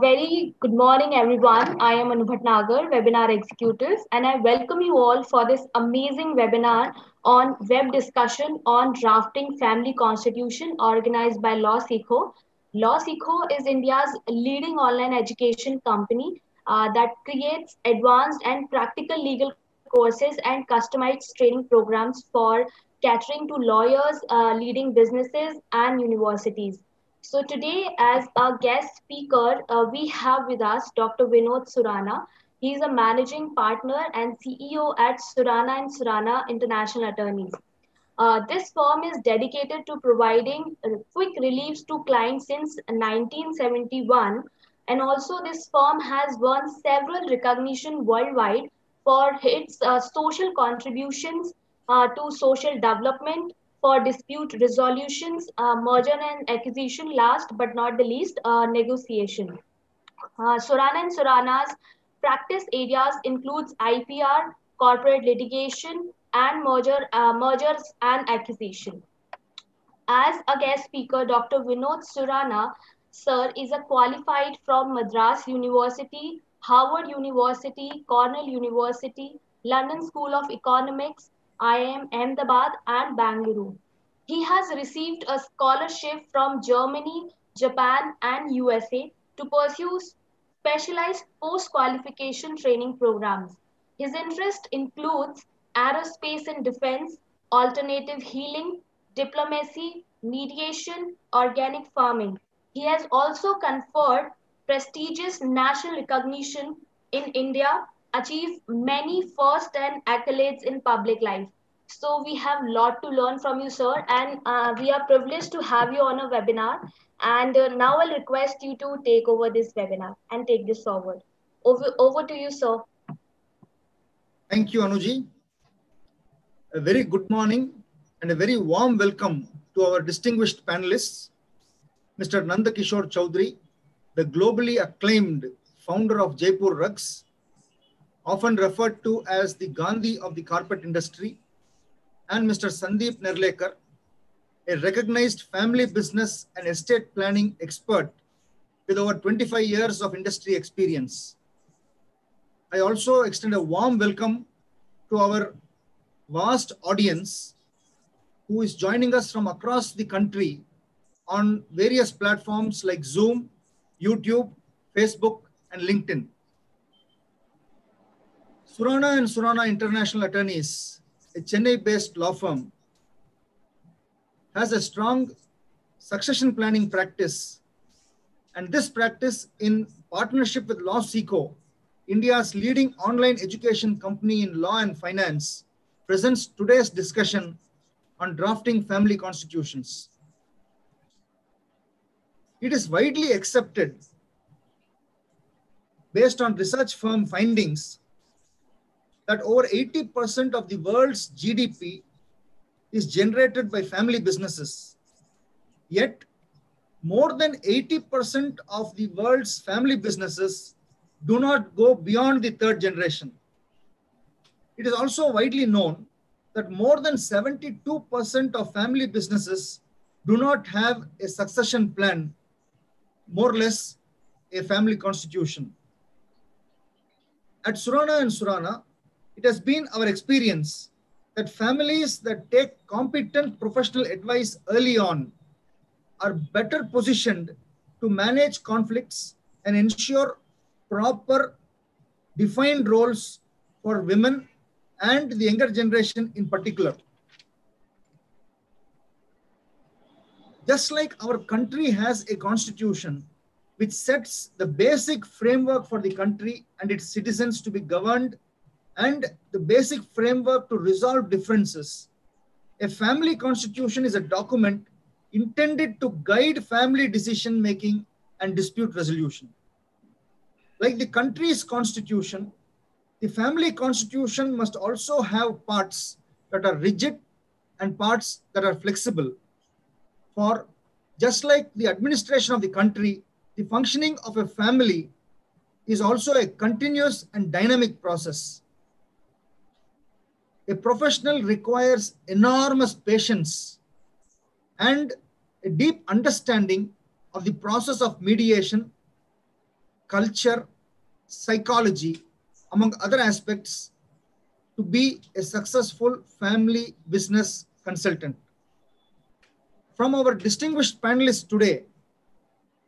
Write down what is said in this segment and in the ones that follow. Very good morning, everyone. I am Anubhat Nagar, webinar executive, and I welcome you all for this amazing webinar on web discussion on drafting family constitution organized by LawSikho. LawSikho is India's leading online education company that creates advanced and practical legal courses and customized training programs for catering to lawyers, leading businesses, and universities. So today, as a guest speaker, we have with us Dr. Vinod Surana. He is a managing partner and CEO at Surana and Surana International Attorneys. This firm is dedicated to providing quick reliefs to clients since 1971, and also this firm has won several recognition worldwide for its social contributions to social development, for dispute resolutions, merger and acquisition, last but not the least, negotiation. Surana and Surana's practice areas includes IPR, corporate litigation, and mergers and acquisition. As a guest speaker, Dr. Vinod Surana, sir, is a qualified from Madras University, Harvard University, Cornell University, London School of Economics, IIM Ahmedabad and Bangalore. He has received a scholarship from Germany, Japan and USA to pursue specialized post-qualification training programs. His interest includes aerospace and defense, alternative healing, diplomacy, mediation, organic farming. He has also conferred prestigious national recognition in India, achieved many firsts and accolades in public life. So we have a lot to learn from you, sir, and we are privileged to have you on a webinar. And now I'll request you to take over this webinar and take this forward. Over to you, sir. Thank you, Anuji. A very good morning and a very warm welcome to our distinguished panelists, Mr. Nand Kishore Chaudhary, the globally acclaimed founder of Jaipur Rugs, often referred to as the Gandhi of the carpet industry, and Mr. Sandeep Nerlekar, a recognized family business and estate planning expert with over 25 years of industry experience. I also extend a warm welcome to our vast audience who is joining us from across the country on various platforms like Zoom, YouTube, Facebook, and LinkedIn. Surana and Surana International Attorneys, a Chennai-based law firm, has a strong succession planning practice, and this practice, in partnership with LawSikho, India's leading online education company in law and finance, presents today's discussion on drafting family constitutions. It is widely accepted, based on research firm findings, that over 80% of the world's GDP is generated by family businesses. Yet, more than 80% of the world's family businesses do not go beyond the third generation. It is also widely known that more than 72% of family businesses do not have a succession plan, more or less a family constitution. At Surana and Surana, it has been our experience that families that take competent professional advice early on are better positioned to manage conflicts and ensure proper defined roles for women and the younger generation in particular. Just like our country has a constitution which sets the basic framework for the country and its citizens to be governed, and the basic framework to resolve differences, a family constitution is a document intended to guide family decision-making and dispute resolution. Like the country's constitution, the family constitution must also have parts that are rigid and parts that are flexible. For just like the administration of the country, the functioning of a family is also a continuous and dynamic process. A professional requires enormous patience and a deep understanding of the process of mediation culture, psychology, among other aspects, to be a successful family business consultant. From our distinguished panelists today,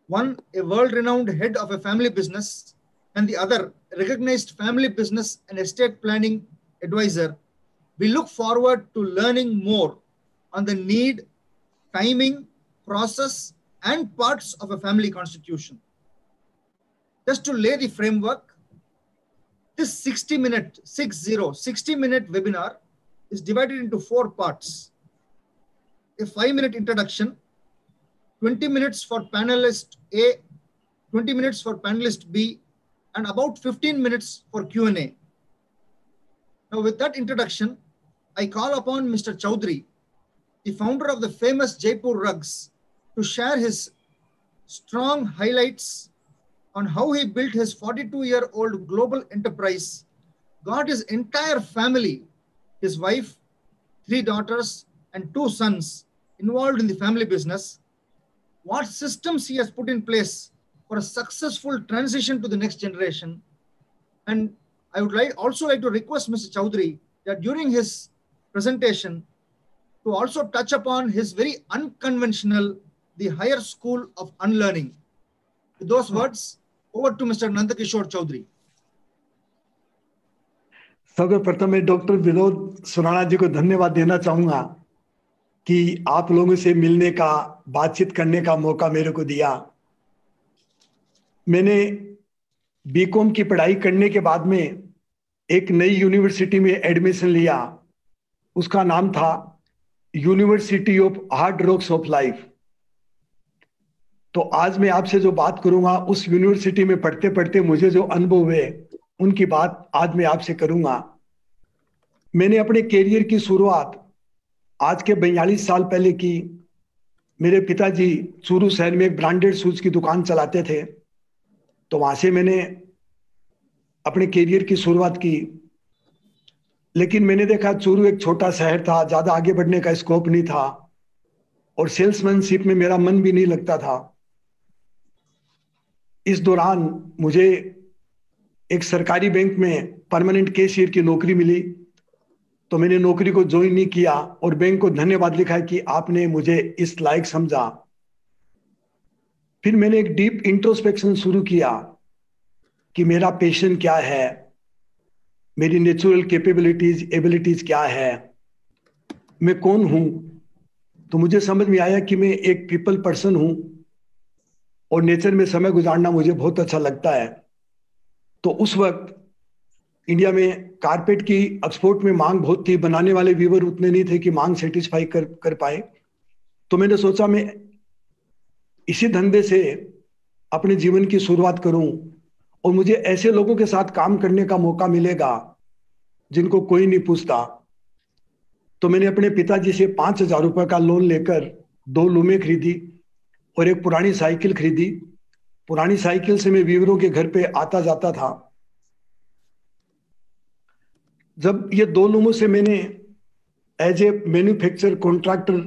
one a world-renowned head of a family business and the other recognized family business and estate planning advisor, we look forward to learning more on the need, timing, process, and parts of a family constitution. Just to lay the framework, this 60-minute webinar is divided into 4 parts. A 5-minute introduction, 20 minutes for panelist A, 20 minutes for panelist B, and about 15 minutes for Q&A. Now, with that introduction, I call upon Mr. Chaudhary, the founder of the famous Jaipur Rugs, to share his strong highlights on how he built his 42-year-old global enterprise, got his entire family, his wife, 3 daughters, and 2 sons involved in the family business, what systems he has put in place for a successful transition to the next generation. And I would also like to request Mr. Chaudhary that during his presentation to also touch upon his very unconventional, the higher school of unlearning. With those words, over to Mr. Nand Kishore Chaudhary. सबसे प्रथम मैं doctor Vinod Surana जी को धन्यवाद देना चाहूँगा कि आप लोगों से मिलने का, बातचीत करने का मौका मेरे को दिया। मैंने बीकॉम की पढ़ाई करने के बाद में एक नई यूनिवर्सिटी में एडमिशन लिया, उसका नाम था university of hard rocks of life. तो आज मैं आपसे जो बात करूंगा, उस यूनिवर्सिटी में पढ़ते पढ़ते मुझे जो अनुभव हुए उनकी बात आज मैं आपसे करूंगा। मैंने अपने कैरियर की शुरुआत आज के 42 साल पहले की। मेरे पिताजी चूरू शहर में एक ब्रांडेड शूज की दुकान चलाते थे, तो वहां से मैंने अपने कैरियर की शुरुआत की। लेकिन मैंने देखा चूरू एक छोटा शहर था, ज्यादा आगे बढ़ने का स्कोप नहीं था और सेल्समैनशिप में मेरा मन भी नहीं लगता था। इस दौरान मुझे एक सरकारी बैंक में परमानेंट कैशियर की नौकरी मिली, तो मैंने नौकरी को ज्वाइन नहीं किया और बैंक को धन्यवाद लिखा कि आपने मुझे इस लायक समझा। फिर मैंने एक डीप इंट्रोस्पेक्शन शुरू किया कि मेरा पैशन क्या है, मेरी नेचुरल कैपेबिलिटीज, एबिलिटीज क्या है, मैं कौन हूं। तो मुझे समझ में आया कि मैं एक पीपल पर्सन हूं और नेचर में समय गुजारना मुझे बहुत अच्छा लगता है। तो उस वक्त इंडिया में कारपेट की एक्सपोर्ट में मांग बहुत थी, बनाने वाले वीवर उतने नहीं थे कि मांग सेटिस्फाई कर पाए। तो मैंने सोचा मैं इसी धंधे से अपने जीवन की शुरुआत करूं और मुझे ऐसे लोगों के साथ काम करने का मौका मिलेगा जिनको कोई नहीं पूछता। तो मैंने अपने पिताजी से 5,000 रुपये का लोन लेकर 2 लूमें खरीदी और एक पुरानी साइकिल खरीदी। पुरानी साइकिल से मैं वीवरों के घर पे आता जाता था। जब ये 2 लूमों से मैंने as a manufacture contractor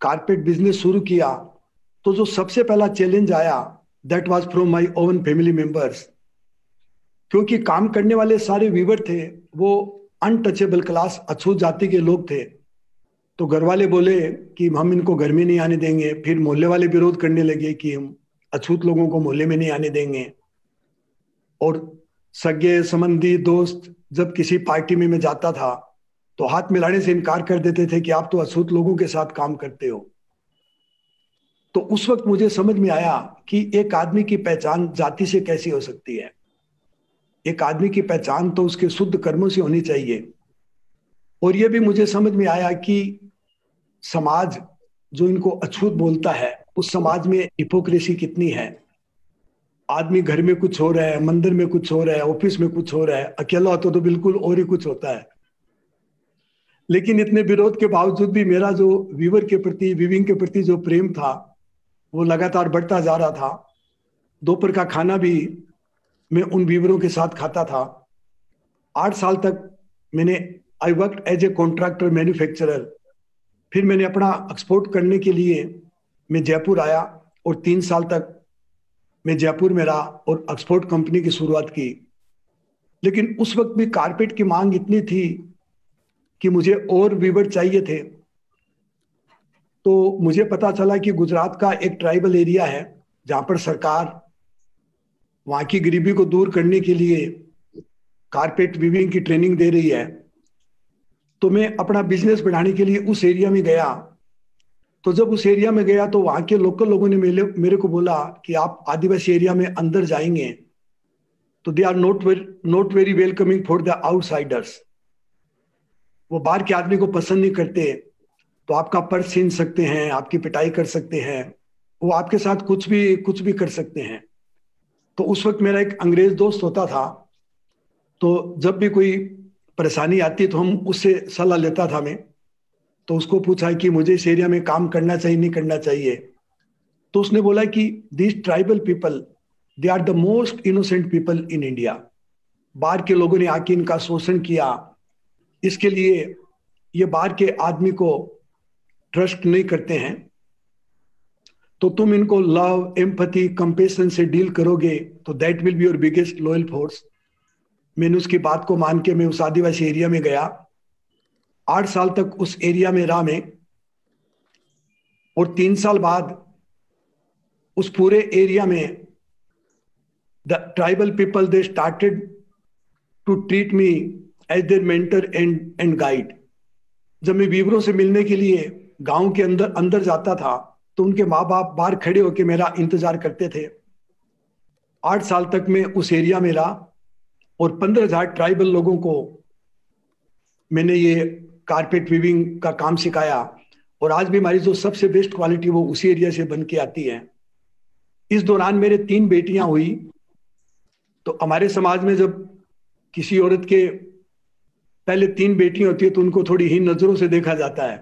carpet business शुरू किया, तो जो सबसे पहला चैलेंज आया, that was from my own family members, क्योंकि काम करने वाले सारे वीवर थे वो अनटचेबल क्लास, अछूत जाति के लोग थे। तो घर वाले बोले कि हम इनको घर में नहीं आने देंगे। फिर मोहल्ले वाले विरोध करने लगे कि हम अछूत लोगों को मोहल्ले में नहीं आने देंगे। और सगे संबंधी दोस्त जब किसी पार्टी में मैं जाता था तो हाथ मिलाने से इनकार कर देते थे कि आप तो अछूत लोगों के साथ काम करते हो। तो उस वक्त मुझे समझ में आया कि एक आदमी की पहचान जाति से कैसी हो सकती है। एक आदमी की पहचान तो उसके शुद्ध कर्मों से होनी चाहिए। और यह भी मुझे समझ में आया कि समाज जो इनको अछूत बोलता है, उस समाज में हिपोक्रेसी कितनी है। आदमी घर में कुछ हो रहा है, मंदिर में कुछ हो रहा है, ऑफिस में कुछ हो रहा है, अकेला होता तो बिल्कुल और ही कुछ होता है। लेकिन इतने विरोध के बावजूद भी मेरा जो वीवर के प्रति, वीविंग के प्रति जो प्रेम था वो लगातार बढ़ता जा रहा था। दोपहर का खाना भी मैं उन वीवरों के साथ खाता था। 8 साल तक मैंने I work as a contractor manufacturer. फिर मैंने अपना एक्सपोर्ट करने के लिए मैं जयपुर आया और 3 साल तक मैं जयपुर में रहा और ऑक्सफोर्ड कंपनी की शुरुआत की। लेकिन उस वक्त भी कारपेट की मांग इतनी थी कि मुझे और वीवर चाहिए थे। तो मुझे पता चला कि गुजरात का एक ट्राइबल एरिया है जहाँ पर सरकार वहाँ की गरीबी को दूर करने के लिए कारपेट वीविंग की ट्रेनिंग दे रही है। तो मैं अपना बिजनेस बढ़ाने के लिए उस एरिया में गया। तो जब उस एरिया में गया तो वहाँ के लोकल लोगों ने मेरे को बोला कि आप आदिवासी एरिया में अंदर जाएंगे तो they are not very welcoming for the outsiders. वो बाहर के आदमी को पसंद नहीं करते। तो आपका पर्स छीन सकते हैं, आपकी पिटाई कर सकते हैं, वो आपके साथ कुछ भी कर सकते हैं। तो उस वक्त मेरा एक अंग्रेज दोस्त होता था, तो जब भी कोई परेशानी आती तो हम उससे सलाह लेता था मैं। तो उसको पूछा कि मुझे इस एरिया में काम करना चाहिए नहीं करना चाहिए। तो उसने बोला कि this tribal people they are the most innocent people in India. बाहर के लोगों ने आके इनका शोषण किया, इसके लिए ये बाहर के आदमी को ट्रस्ट नहीं करते हैं। तो तुम इनको लव, एम्पैथी, कंपैशन से डील करोगे तो that will be your biggest loyal force. मैंने उसकी बात को मान के मैं उस आदिवासी एरिया में गया। 8 साल तक उस एरिया में रहा मैं और 3 साल बाद उस पूरे एरिया में the tribal people they started to treat me as their mentor and guide. जब मैं वीवरों से मिलने के लिए गांव के अंदर जाता था तो उनके माँ बाप बाहर खड़े होकर मेरा इंतजार करते थे। 8 साल तक मैं उस एरिया में रहा और 15,000 ट्राइबल लोगों को मैंने ये कारपेट वीविंग का काम सिखाया। और आज भी हमारी जो सबसे बेस्ट क्वालिटी वो उसी एरिया से बन के आती है। इस दौरान मेरे 3 बेटियां हुई। तो हमारे समाज में जब किसी औरत के पहले 3 बेटियां होती है तो उनको थोड़ी हीन नजरों से देखा जाता है।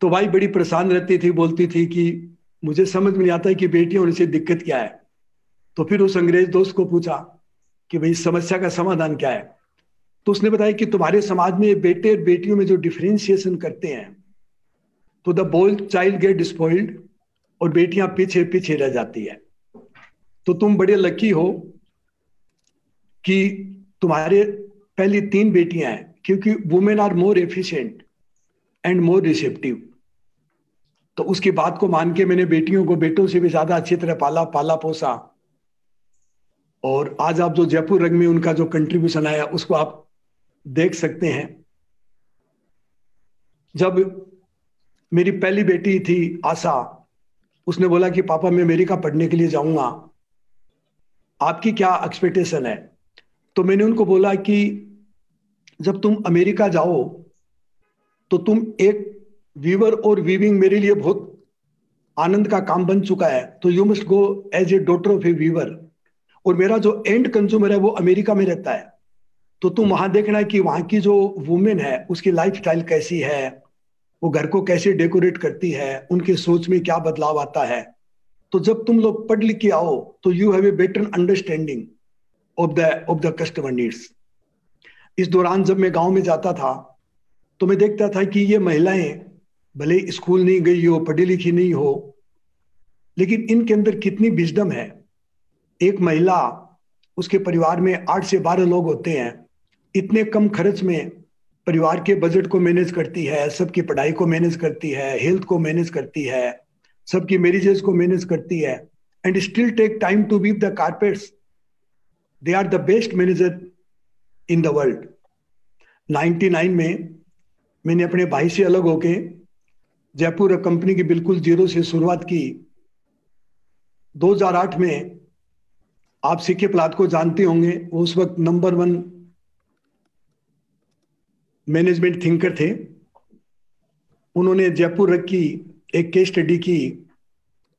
तो भाई बड़ी परेशान रहती थी, बोलती थी कि मुझे समझ में नहीं आता है कि बेटियां होने से दिक्कत क्या है। तो फिर उस अंग्रेज दोस्त को पूछा कि भाई इस समस्या का समाधान क्या है। तो उसने बताया कि तुम्हारे समाज में बेटे और बेटियों में जो डिफरेंशिएशन करते हैं तो the boy child get despoiled और बेटियां पीछे पीछे रह जाती है। तो तुम बड़े लकी हो कि तुम्हारे पहली 3 बेटियां हैं, क्योंकि women are more efficient and more receptive. तो उसकी बात को मान के मैंने बेटियों को बेटों से भी ज्यादा अच्छी तरह पाला पोसा। और आज आप जो जयपुर रग में उनका जो कंट्रीब्यूशन आया उसको आप देख सकते हैं। जब मेरी पहली बेटी थी आशा, उसने बोला कि पापा मैं अमेरिका पढ़ने के लिए जाऊंगा, आपकी क्या एक्सपेक्टेशन है। तो मैंने उनको बोला कि जब तुम अमेरिका जाओ तो तुम एक वीवर और वीविंग मेरे लिए बहुत आनंद का काम बन चुका है, तो you must go as a daughter of a weaver. और मेरा जो एंड कंज्यूमर है वो अमेरिका में रहता है, तो तुम वहां देखना कि वहां की जो वुमेन है उसकी लाइफस्टाइल कैसी है, वो घर को कैसे डेकोरेट करती है, उनके सोच में क्या बदलाव आता है। तो जब तुम लोग पढ़ लिख के आओ तो you have a better understanding of the customer needs. इस दौरान जब मैं गाँव में जाता था तो मैं देखता था कि ये महिलाएं भले स्कूल नहीं गई हो, पढ़ी लिखी नहीं हो, लेकिन इनके अंदर कितनी विजडम है। एक महिला, उसके परिवार में 8 से 12 लोग होते हैं, इतने कम खर्च में परिवार के बजट को मैनेज करती है, सबकी पढ़ाई को मैनेज करती है, हेल्थ को मैनेज करती है, सबकी मैरिजेस को मैनेज करती है and still take time to weave the carpets. They are the best manager in the world. 99 में मैंने अपने भाई से अलग होके जयपुर कंपनी की बिल्कुल जीरो से शुरुआत की। 2008 में आप सीके प्लाट को जानते होंगे, वो उस वक्त नंबर 1 मैनेजमेंट थिंकर थे। उन्होंने जयपुर रग की एक केस स्टडी की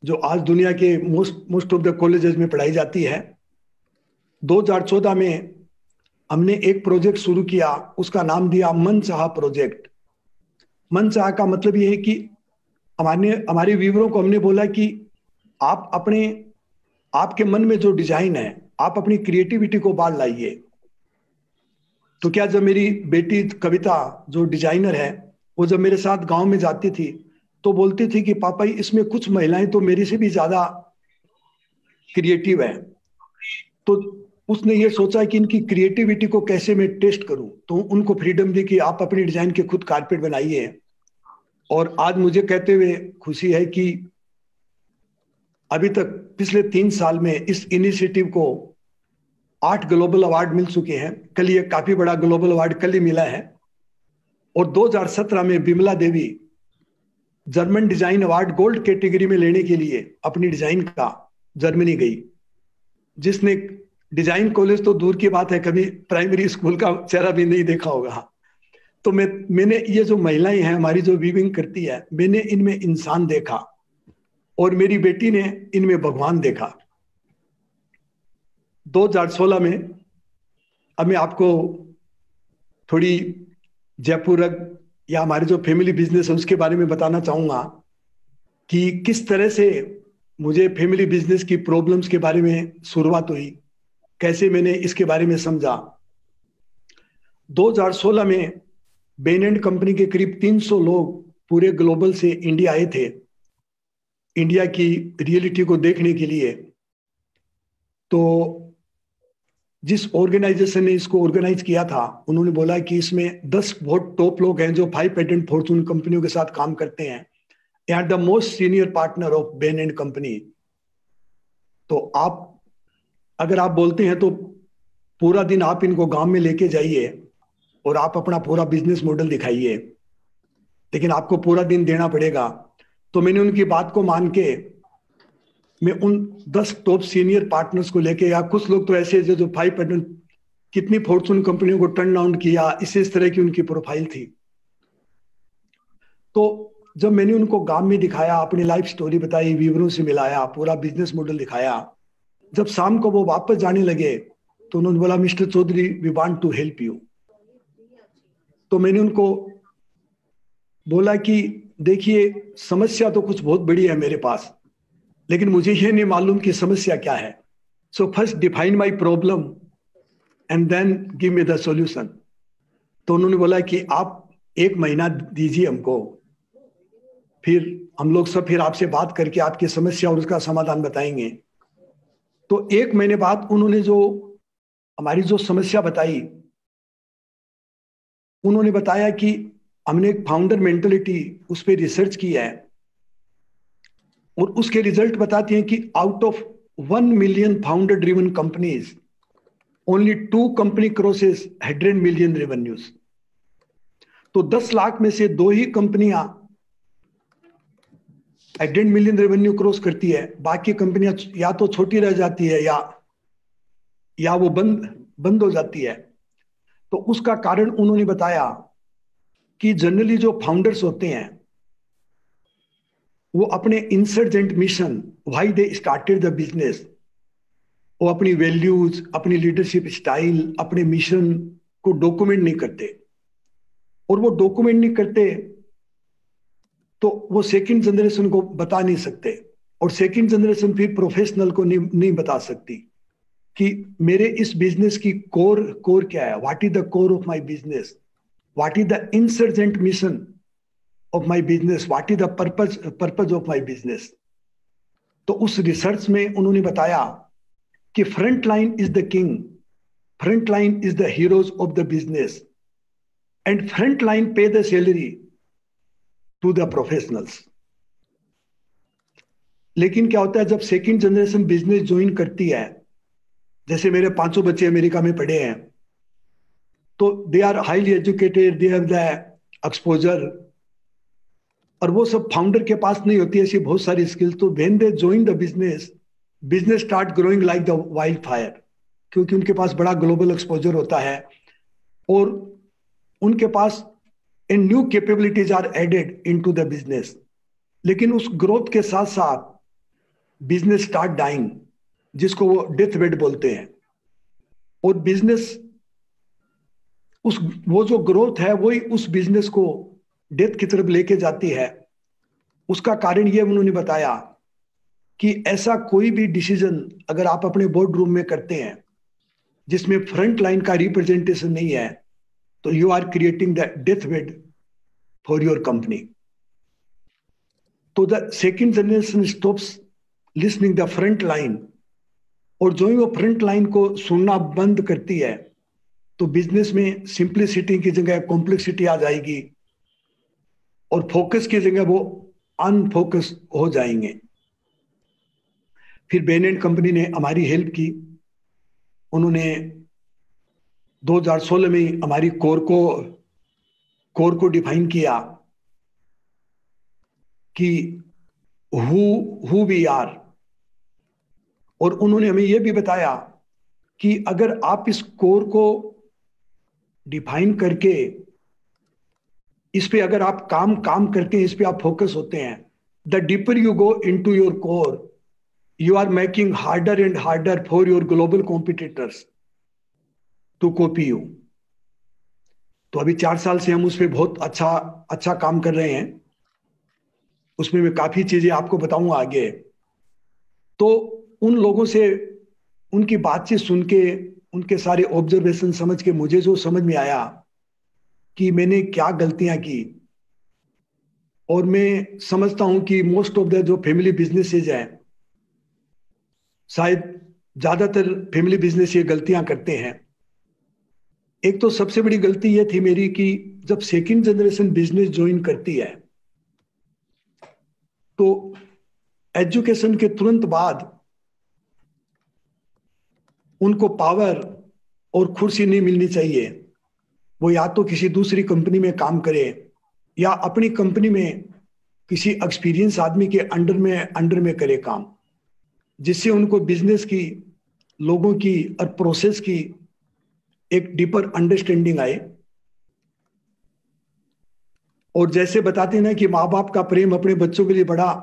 जो आज दुनिया के मोस्ट ऑफ द कॉलेजेस में पढ़ाई जाती है। 2014 में हमने एक प्रोजेक्ट शुरू किया, उसका नाम दिया मनचाहा प्रोजेक्ट। मनचाहा का मतलब यह है कि हमारे वीवरों को हमने बोला कि आप अपने आपके मन में जो डिजाइन है आप अपनी क्रिएटिविटी को बाहर लाइए। तो क्या जब मेरी बेटी कविता जो डिजाइनर है वो जब मेरे साथ गांव में जाती थी तो बोलती थी कि पापा इसमें कुछ महिलाएं तो मेरे से भी ज्यादा क्रिएटिव है, तो उसने ये सोचा कि इनकी क्रिएटिविटी को कैसे मैं टेस्ट करूं, तो उनको फ्रीडम दी कि आप अपने डिजाइन के खुद कारपेट बनाइए। और आज मुझे कहते हुए खुशी है कि अभी तक पिछले 3 साल में इस इनिशिएटिव को 8 ग्लोबल अवार्ड मिल चुके हैं। कल ये काफी बड़ा ग्लोबल अवार्ड कल ही मिला है। और 2017 में Vimla Devi German design award gold category में लेने के लिए अपनी डिजाइन का जर्मनी गई, जिसने डिजाइन कॉलेज तो दूर की बात है, कभी प्राइमरी स्कूल का चेहरा भी नहीं देखा होगा। तो मैंने ये जो महिलाएं हैं हमारी जो वीविंग करती है, मैंने इनमें इंसान देखा और मेरी बेटी ने इनमें भगवान देखा। 2016 में अब मैं आपको थोड़ी जयपुर रग या हमारे जो फैमिली बिजनेस है उसके बारे में बताना चाहूँगा कि किस तरह से मुझे फैमिली बिजनेस की प्रॉब्लम्स के बारे में शुरुआत हुई, कैसे मैंने इसके बारे में समझा। 2016 में बेन एंड कंपनी के करीब 300 लोग पूरे ग्लोबल से इंडिया आए थे, इंडिया की रियलिटी को देखने के लिए। तो जिस ऑर्गेनाइजेशन ने इसको ऑर्गेनाइज किया था उन्होंने बोला कि इसमें 10 बहुत टॉप लोग हैं जो 5 पैटेंट फॉर्चून कंपनियों के साथ काम करते हैं, are the most senior partner of Bain and company. तो आप अगर आप बोलते हैं तो पूरा दिन आप इनको गांव में लेके जाइए और आप अपना पूरा बिजनेस मॉडल दिखाइए, लेकिन आपको पूरा दिन देना पड़ेगा। तो मैंने उनकी बात को मान के मैं उन 10 टॉप सीनियर पार्टनर्स को लेके, या कुछ लोग तो ऐसे जो 5 पैटेंट कितनी फॉर्चून कंपनियों को टर्न डाउन किया, इस तरह की उनकी प्रोफाइल थी। तो जब मैंने उनको गांव में दिखाया, अपनी लाइफ स्टोरी बताई, वीवरों से मिलाया, पूरा बिजनेस मॉडल दिखाया, जब शाम को वो वापस जाने लगे तो उन्होंने बोला, mister Chaudhary we want to help you. तो मैंने उनको बोला कि देखिए समस्या तो कुछ बहुत बड़ी है मेरे पास, लेकिन मुझे ये नहीं मालूम कि समस्या क्या है। So first define my problem and then give me the solution. तो उन्होंने बोला कि आप 1 महीना दीजिए हमको, फिर हम लोग सब फिर आपसे बात करके आपकी समस्या और उसका समाधान बताएंगे। तो 1 महीने बाद उन्होंने जो हमारी जो समस्या बताई, उन्होंने बताया कि हमने एक फाउंडर मेंटलिटी उस पर रिसर्च की है और उसके रिजल्ट बताते हैं कि out of 1 million founder driven companies only 2 company crosses 100 million revenues. तो 10 लाख में से 2 ही कंपनियां 100 मिलियन रेवेन्यू क्रॉस करती है, बाकी कंपनियां या तो छोटी रह जाती है या वो बंद हो जाती है। तो उसका कारण उन्होंने बताया कि जनरली जो फाउंडर्स होते हैं वो अपने insurgent mission, why they started the business, वो अपनी वैल्यूज, अपनी लीडरशिप स्टाइल, अपने मिशन को डॉक्यूमेंट नहीं करते, और वो डॉक्यूमेंट नहीं करते तो वो सेकंड जनरेशन को बता नहीं सकते, और सेकंड जनरेशन फिर प्रोफेशनल को नहीं बता सकती कि मेरे इस बिजनेस की कोर क्या है, what is the core of my business, what is the insurgent mission of my business, what is the purpose of my business. तो उस रिसर्च में उन्होंने बताया कि front line is the king, front line is the heroes of the business and front line pay the salary to the professionals. लेकिन क्या होता है जब सेकेंड जनरेशन बिजनेस ज्वाइन करती है, जैसे मेरे 500 बच्चे अमेरिका में पढ़े हैं, तो they are highly educated, they have the exposure, और वो सब फाउंडर के पास नहीं होती ऐसी बहुत सारी स्किल्स। तो when they join the business start growing like the wild fire, क्योंकि उनके पास बड़ा ग्लोबल एक्सपोजर होता है और उनके पास and new capabilities are added into the business. लेकिन उस growth के साथ साथ business start dying, जिसको वो death bed बोलते हैं, और business उस वो जो growth है वही उस business को death की तरफ लेके जाती है। उसका कारण ये उन्होंने बताया कि ऐसा कोई भी decision अगर आप अपने board room में करते हैं जिसमें front line का representation नहीं है, तो you are creating the death bed for your company. तो the second generation stops listening the front line और जो ही वो फ्रंट लाइन को सुनना बंद करती है तो बिजनेस में सिंप्लिसिटी की जगह कॉम्प्लेक्सिटी आ जाएगी और फोकस की जगह वो अनफोकस हो जाएंगे। फिर बेन एंड कंपनी ने हमारी हेल्प की। उन्होंने 2016 में हमारी कोर को डिफाइन किया कि हु वी आर, और उन्होंने हमें यह भी बताया कि अगर आप इस कोर को डिफाइन करके इस पे अगर आप काम करते हैं, इस पे आप फोकस होते हैं, the deeper you go into your core you are making harder and harder for your global competitors to copy you. तो अभी 4 साल से हम उस पर बहुत अच्छा काम कर रहे हैं। उसमें मैं काफी चीजें आपको बताऊंगा आगे। तो उन लोगों से उनकी बातचीत सुन के, उनके सारे ऑब्जर्वेशन समझ के मुझे जो समझ में आया कि मैंने क्या गलतियां की, और मैं समझता हूं कि मोस्ट ऑफ द जो फैमिली बिजनेसेस हैं, शायद ज्यादातर फैमिली बिजनेस ये गलतियां करते हैं। एक तो सबसे बड़ी गलती ये थी मेरी कि जब सेकंड जनरेशन बिजनेस ज्वाइन करती है तो एजुकेशन के तुरंत बाद उनको पावर और कुर्सी नहीं मिलनी चाहिए। वो या तो किसी दूसरी कंपनी में काम करे या अपनी कंपनी में किसी एक्सपीरियंस आदमी के अंडर में करे काम, जिससे उनको बिजनेस की, लोगों की और प्रोसेस की एक डीपर अंडरस्टैंडिंग आए। और जैसे बताते हैं ना कि माँ बाप का प्रेम अपने बच्चों के लिए बड़ा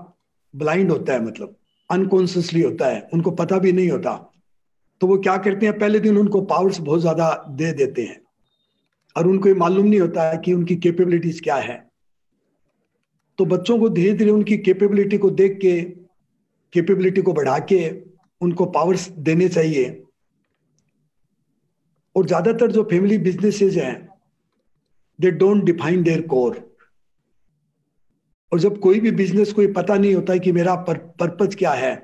ब्लाइंड होता है, मतलब अनकॉन्शियसली होता है, उनको पता भी नहीं होता। तो वो क्या करते हैं, पहले दिन उनको पावर्स बहुत ज्यादा दे देते हैं और उनको ये मालूम नहीं होता है कि उनकी कैपेबिलिटीज क्या है। तो बच्चों को धीरे धीरे उनकी कैपेबिलिटी को देख के, कैपेबिलिटी को बढ़ा के उनको पावर्स देने चाहिए। और ज्यादातर जो फैमिली बिजनेसेस हैं, they don't define their core. और जब कोई भी बिजनेस को पता नहीं होता है कि मेरा पर्पज क्या है,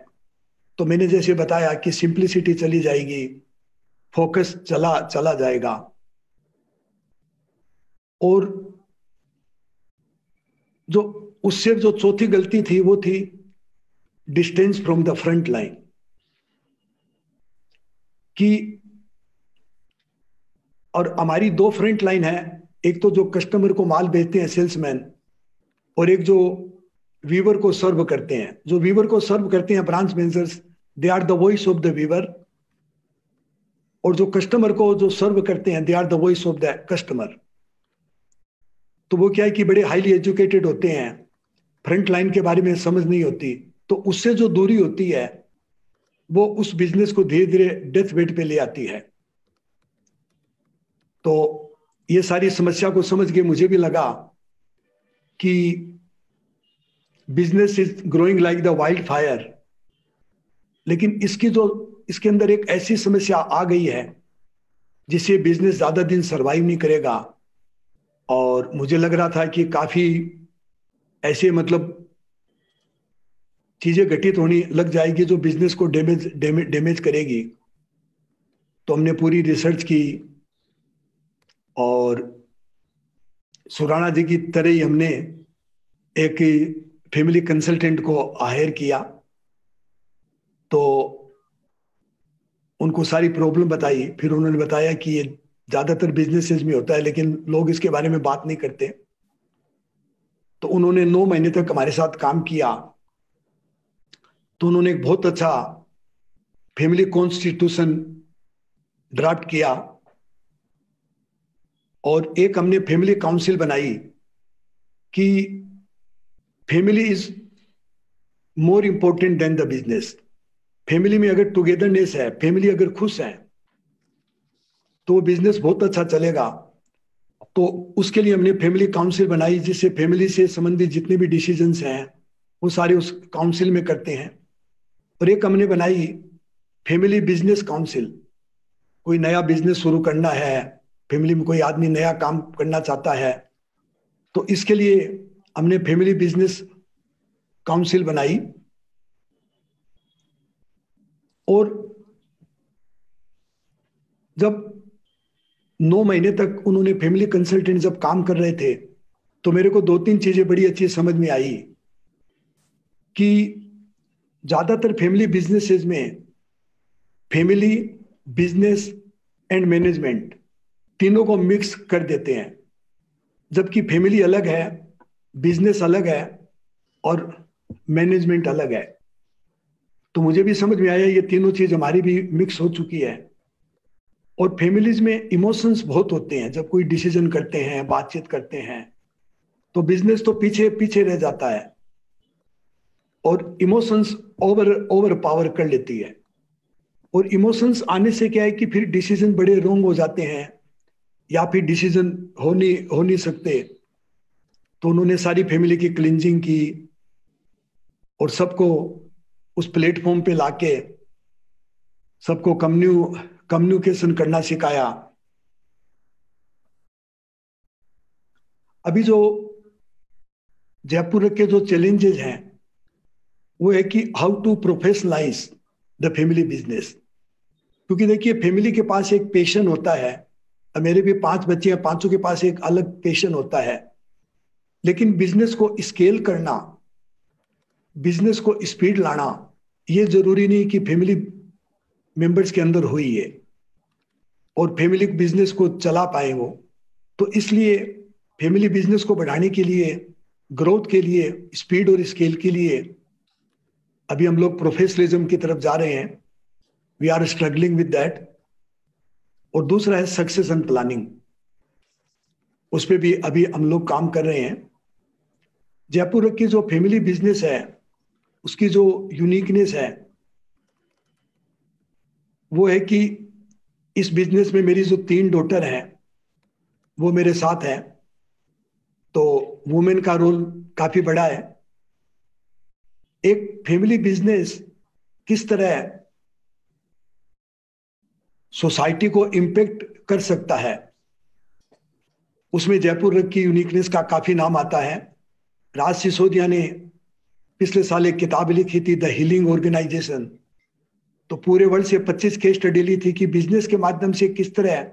तो मैंने जैसे बताया कि सिंप्लिसिटी चली जाएगी, फोकस चला जाएगा। और जो उससे जो चौथी गलती थी वो थी distance from the front line, कि और हमारी 2 फ्रंट लाइन है, एक तो जो कस्टमर को माल बेचते हैं सेल्समैन, और एक जो वीवर को सर्व करते हैं। जो वीवर को सर्व करते हैं branch managers, they are the voice of the weaver, और जो कस्टमर को जो सर्व करते हैं, they are the voice of the customer. तो वो क्या है कि बड़े हाईली एजुकेटेड होते हैं, फ्रंट लाइन के बारे में समझ नहीं होती, तो उससे जो दूरी होती है वो उस बिजनेस को धीरे धीरे डेथ बेड पे ले आती है। तो ये सारी समस्या को समझ के मुझे भी लगा कि business is growing like the wild fire, लेकिन इसके अंदर एक ऐसी समस्या आ गई है जिससे बिजनेस ज्यादा दिन सरवाइव नहीं करेगा। और मुझे लग रहा था कि काफी ऐसे मतलब चीजें घटित होनी लग जाएगी जो बिजनेस को डैमेज करेगी। तो हमने पूरी रिसर्च की और सुराना जी की तरह ही हमने एक फैमिली कंसल्टेंट को हायर किया। तो उनको सारी प्रॉब्लम बताई। फिर उन्होंने बताया कि ये ज्यादातर बिजनेसेस में होता है, लेकिन लोग इसके बारे में बात नहीं करते। तो उन्होंने 9 महीने तक हमारे साथ काम किया। तो उन्होंने एक बहुत अच्छा फैमिली कॉन्स्टिट्यूशन ड्राफ्ट किया, और एक हमने फैमिली काउंसिल बनाई कि family is more important than the business. Family में अगर टुगेदरनेस है, फैमिली अगर खुश है, तो वो बिजनेस बहुत अच्छा चलेगा। तो उसके लिए हमने फैमिली काउंसिल बनाई, जिससे फैमिली से संबंधित जितने भी डिसीजंस हैं वो सारे उस काउंसिल में करते हैं। और एक हमने बनाई फैमिली बिजनेस काउंसिल। कोई नया बिजनेस शुरू करना है, फैमिली में कोई आदमी नया काम करना चाहता है, तो इसके लिए हमने फैमिली बिजनेस काउंसिल बनाई। और जब 9 महीने तक उन्होंने फैमिली कंसल्टेंट जब काम कर रहे थे तो मेरे को 2-3 चीजें बड़ी अच्छी समझ में आई कि ज्यादातर फैमिली बिजनेसेस में फैमिली, बिजनेस एंड मैनेजमेंट तीनों को मिक्स कर देते हैं, जबकि फैमिली अलग है, बिजनेस अलग है और मैनेजमेंट अलग है। तो मुझे भी समझ में आया ये तीनों चीज हमारी भी मिक्स हो चुकी है। और फैमिलीज में इमोशंस बहुत होते हैं, जब कोई डिसीजन करते हैं, बातचीत करते हैं, तो बिजनेस तो पीछे पीछे रह जाता है और इमोशंस ओवर पावर कर लेती है। और इमोशंस आने से क्या है कि फिर डिसीजन बड़े रॉन्ग हो जाते हैं या फिर डिसीजन हो नहीं सकते। तो उन्होंने सारी फैमिली की क्लिंजिंग की और सबको उस प्लेटफॉर्म पे लाके सबको कम्युनिकेशन करना सिखाया। अभी जो जयपुर के जो चैलेंजेस हैं वो है कि how to professionalise the family business, क्योंकि देखिए फैमिली के पास एक पैशन होता है, और मेरे भी 5 बच्चे हैं, पांचों के पास एक अलग पैशन होता है, लेकिन बिजनेस को स्केल करना, बिजनेस को स्पीड लाना, ये जरूरी नहीं कि फैमिली मेंबर्स के अंदर हुई है और फैमिली बिजनेस को चला पाए वो। तो इसलिए फैमिली बिजनेस को बढ़ाने के लिए, ग्रोथ के लिए, स्पीड और स्केल के लिए अभी हम लोग प्रोफेशनलिज्म की तरफ जा रहे हैं। We are struggling with that. और दूसरा है सक्सेशन प्लानिंग, उस पर भी अभी हम लोग काम कर रहे हैं। जयपुर की जो फैमिली बिजनेस है उसकी जो यूनिकनेस है वो है कि इस बिजनेस में मेरी जो 3 डॉटर हैं वो मेरे साथ हैं, तो वुमेन का रोल काफी बड़ा है। एक फैमिली बिजनेस किस तरह सोसाइटी को इम्पेक्ट कर सकता है, उसमें जयपुर रग की यूनिकनेस का काफी नाम आता है। राज सिसोदिया ने पिछले साल एक किताब लिखी थी, द हीलिंग ऑर्गेनाइजेशन, तो पूरे वर्ल्ड से 25 केस स्टडी ली थी कि बिजनेस के माध्यम से किस तरह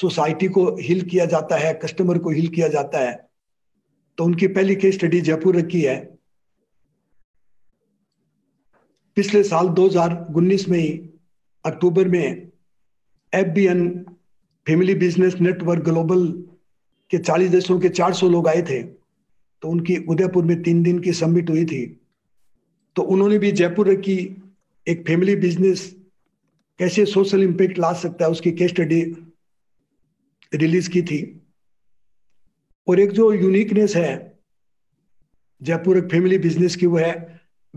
सोसाइटी को हील किया जाता है, कस्टमर को हील किया जाता है। तो उनकी पहली केस स्टडी जयपुर रग की है। पिछले साल 2019 में ही अक्टूबर में FBN family business network global के 40 देशों के 400 लोग आए थे, तो उनकी उदयपुर में 3 दिन की समिट हुई थी। तो उन्होंने भी जयपुर की एक फैमिली बिजनेस कैसे सोशल इम्पैक्ट ला सकता है उसकी केस स्टडी रिलीज की थी। और एक जो यूनिकनेस है जयपुर एक फैमिली बिजनेस की वो है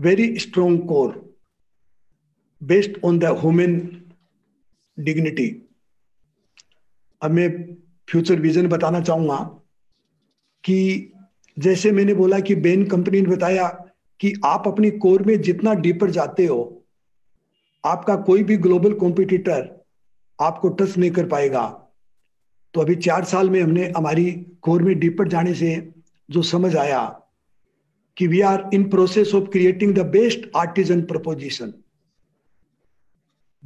very strong core based on the human dignity. अब मैं फ्यूचर विजन बताना चाहूंगा कि जैसे मैंने बोला कि बेन कंपनी ने बताया कि आप अपनी कोर में जितना डीपर जाते हो आपका कोई भी ग्लोबल कॉम्पिटिटर आपको टच नहीं कर पाएगा। तो अभी 4 साल में हमने हमारी कोर में डीपर जाने से जो समझ आया कि we are in process of creating the best artisan proposition.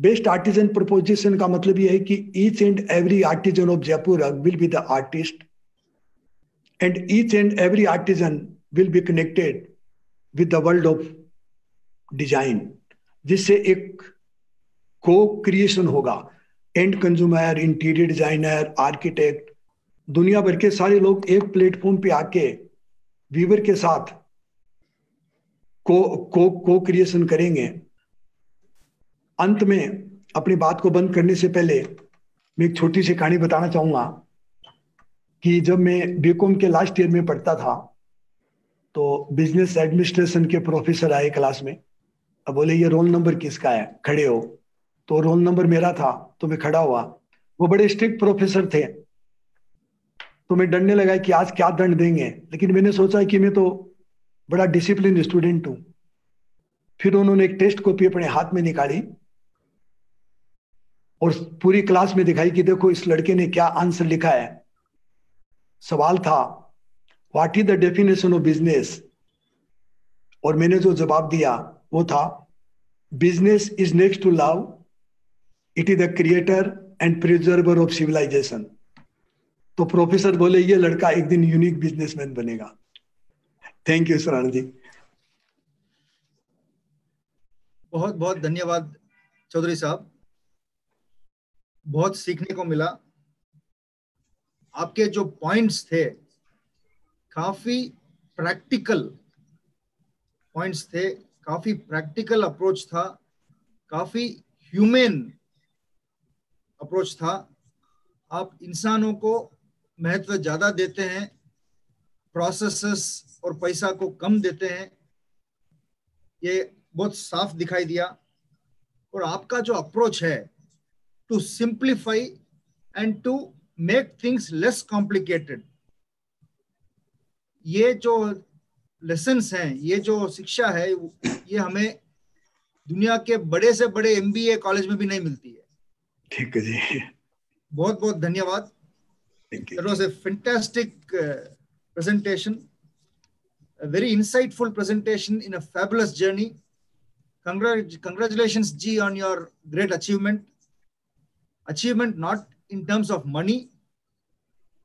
Best artisan proposition का मतलब यह है कि each and every artisan of Jaipur rug will be the artist and each and every artisan will be connected with the world of design, जिससे एक को creation होगा। And consumer, interior designer, architect, दुनिया भर के सारे लोग एक प्लेटफॉर्म पे आके वीवर के साथ को क्रिएशन करेंगे। अंत में अपनी बात को बंद करने से पहले मैं एक छोटी सी कहानी बताना चाहूंगा कि जब मैं बीकॉम के लास्ट ईयर में पढ़ता था तो बिजनेस एडमिनिस्ट्रेशन के प्रोफेसर आए क्लास में। अब बोले ये रोल नंबर किसका है, खड़े हो। तो रोल नंबर मेरा था, तो मैं खड़ा हुआ। वो बड़े स्ट्रिक्ट प्रोफेसर थे, तो मैं डरने लगा कि आज क्या दंड देंगे। लेकिन मैंने सोचा कि मैं तो बड़ा डिसिप्लिन स्टूडेंट हूँ। फिर उन्होंने एक टेस्ट कॉपी अपने हाथ में निकाली और पूरी क्लास में दिखाई कि देखो इस लड़के ने क्या आंसर लिखा है। सवाल था, what is the definition of business? और मैंने जो जवाब दिया वो था, business is next to love, it is the creator and preserver of civilization. तो प्रोफेसर बोले ये लड़का एक दिन यूनिक बिजनेसमैन बनेगा। थैंक यू सुराना जी, बहुत बहुत धन्यवाद चौधरी साहब, बहुत सीखने को मिला। आपके जो पॉइंट्स थे काफी प्रैक्टिकल पॉइंट्स थे, काफी प्रैक्टिकल अप्रोच था, काफी ह्यूमन अप्रोच था। आप इंसानों को महत्व ज्यादा देते हैं, प्रोसेसेस और पैसा को कम देते हैं, ये बहुत साफ दिखाई दिया। और आपका जो अप्रोच है to simplify and to make things less complicated, ये जो लेसन्स हैं, ये जो शिक्षा है, ये हमें दुनिया के बड़े से बड़े एमबीए कॉलेज में भी नहीं मिलती है। ठीक है जी, बहुत बहुत धन्यवाद। It was a fantastic presentation, a very insightful presentation in a fabulous journey. Congratulations, G, on your great achievement. Achievement not in terms of money,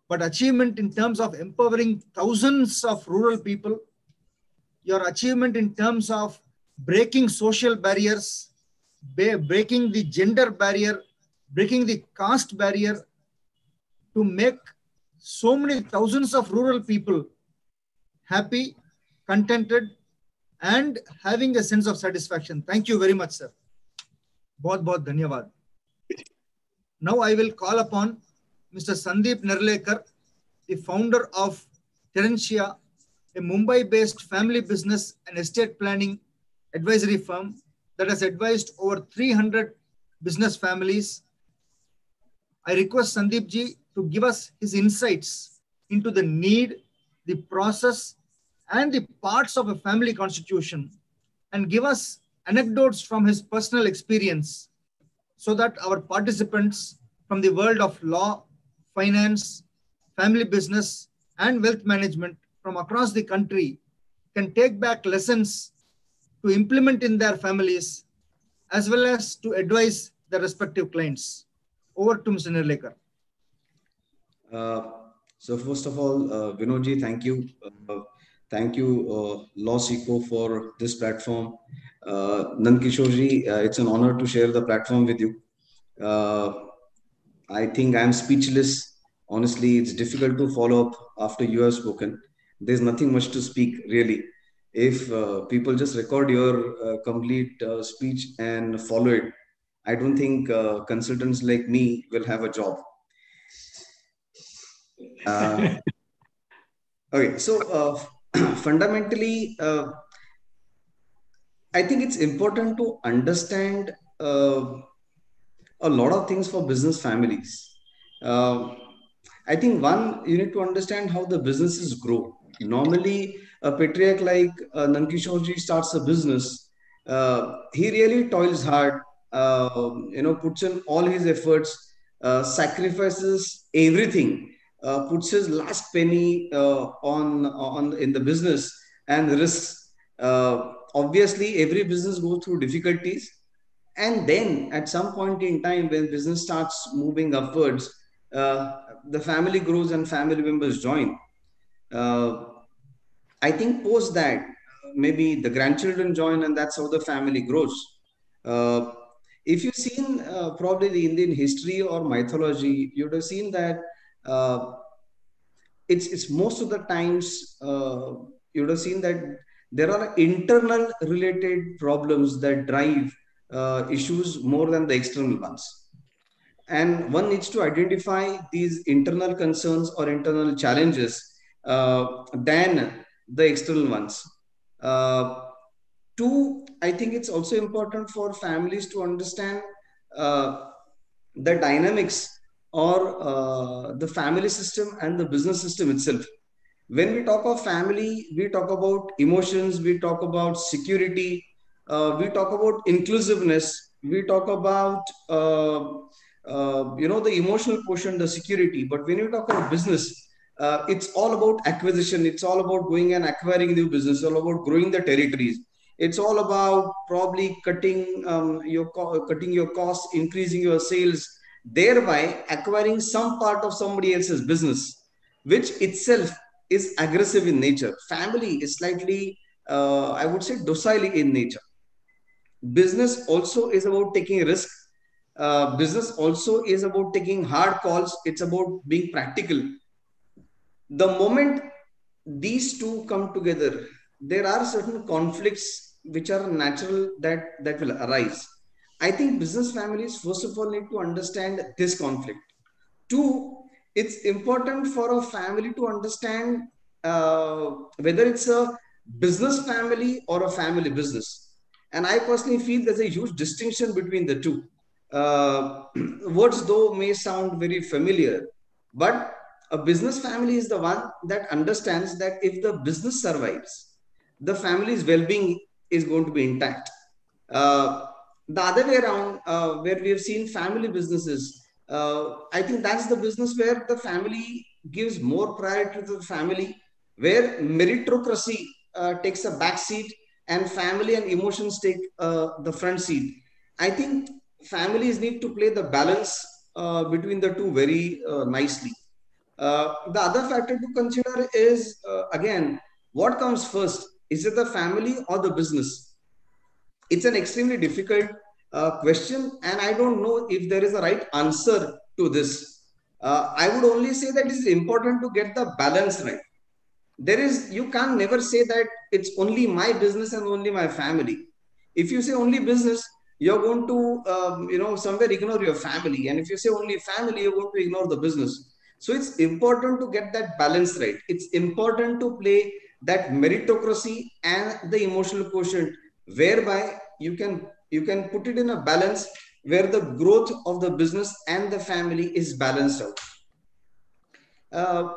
but achievement in terms of empowering thousands of rural people. Your achievement in terms of breaking social barriers, breaking the gender barrier, breaking the caste barrier, to make so many thousands of rural people happy, contented, and having a sense of satisfaction. Thank you very much, sir. बहुत बहुत धन्यवाद। Now I will call upon Mr. Sandeep Nerlekar, the founder of Terentia, a Mumbai-based family business and estate planning advisory firm that has advised over 300 business families. I request Sandeep ji to give us his insights into the need, the process, and the parts of a family constitution, and give us anecdotes from his personal experience so that our participants from the world of law, finance, family business, and wealth management from across the country can take back lessons to implement in their families as well as to advise their respective clients. Over to Mr. Nerlekar. So first of all, Vinodji, thank you, LawSikho for this platform. Nand Kishorji, it's an honor to share the platform with you. I think I am speechless. Honestly, it's difficult to follow up after you have spoken. There's nothing much to speak really. If people just record your complete speech and follow it, I don't think consultants like me will have a job. Okay, so fundamentally, I think it's important to understand a lot of things for business families. I think one, you need to understand how the businesses grow. Normally, a patriarch like Nand Kishorji starts a business. He really toils hard. Puts in all his efforts, sacrifices everything, puts his last penny in the business and risks. Obviously, every business goes through difficulties. And then at some point in time, when business starts moving upwards, the family grows and family members join. I think post that, maybe the grandchildren join and that's how the family grows. If you've seen probably the Indian history or mythology, you would have seen that it's most of the times you would have seen that there are internal related problems that drive issues more than the external ones. And one needs to identify these internal concerns or internal challenges than the external ones. Two, I think it's also important for families to understand the dynamics or the family system and the business system itself. When we talk of family, we talk about emotions, we talk about security, we talk about inclusiveness, we talk about, the emotional quotient, the security. But when you talk about business, it's all about acquisition. It's all about going and acquiring new business, all about growing the territories. It's all about probably cutting your costs, increasing your sales, thereby acquiring some part of somebody else's business, which itself is aggressive in nature. Family is slightly, I would say, docile in nature. Business also is about taking risk. Business also is about taking hard calls. It's about being practical. The moment these two come together, there are certain conflicts which are natural that will arise. I think business families, first of all, need to understand this conflict. Two, it's important for a family to understand whether it's a business family or a family business. And I personally feel there's a huge distinction between the two. Words though may sound very familiar, but a business family is the one that understands that if the business survives, the family's well-being is going to be intact. The other way around, where we have seen family businesses, I think that's the business where the family gives more priority to the family, where meritocracy takes a back seat and family and emotions take the front seat. I think families need to play the balance between the two very nicely. The other factor to consider is, again, what comes first? Is it the family or the business? It's an extremely difficult question, and I don't know if there is a right answer to this. I would only say that it is important to get the balance right. You can't never say that it's only my business and only my family. If you say only business, you're going to, somewhere ignore your family. And if you say only family, you're going to ignore the business. So it's important to get that balance right. It's important to play that meritocracy and the emotional quotient, whereby you can put it in a balance where the growth of the business and the family is balanced out.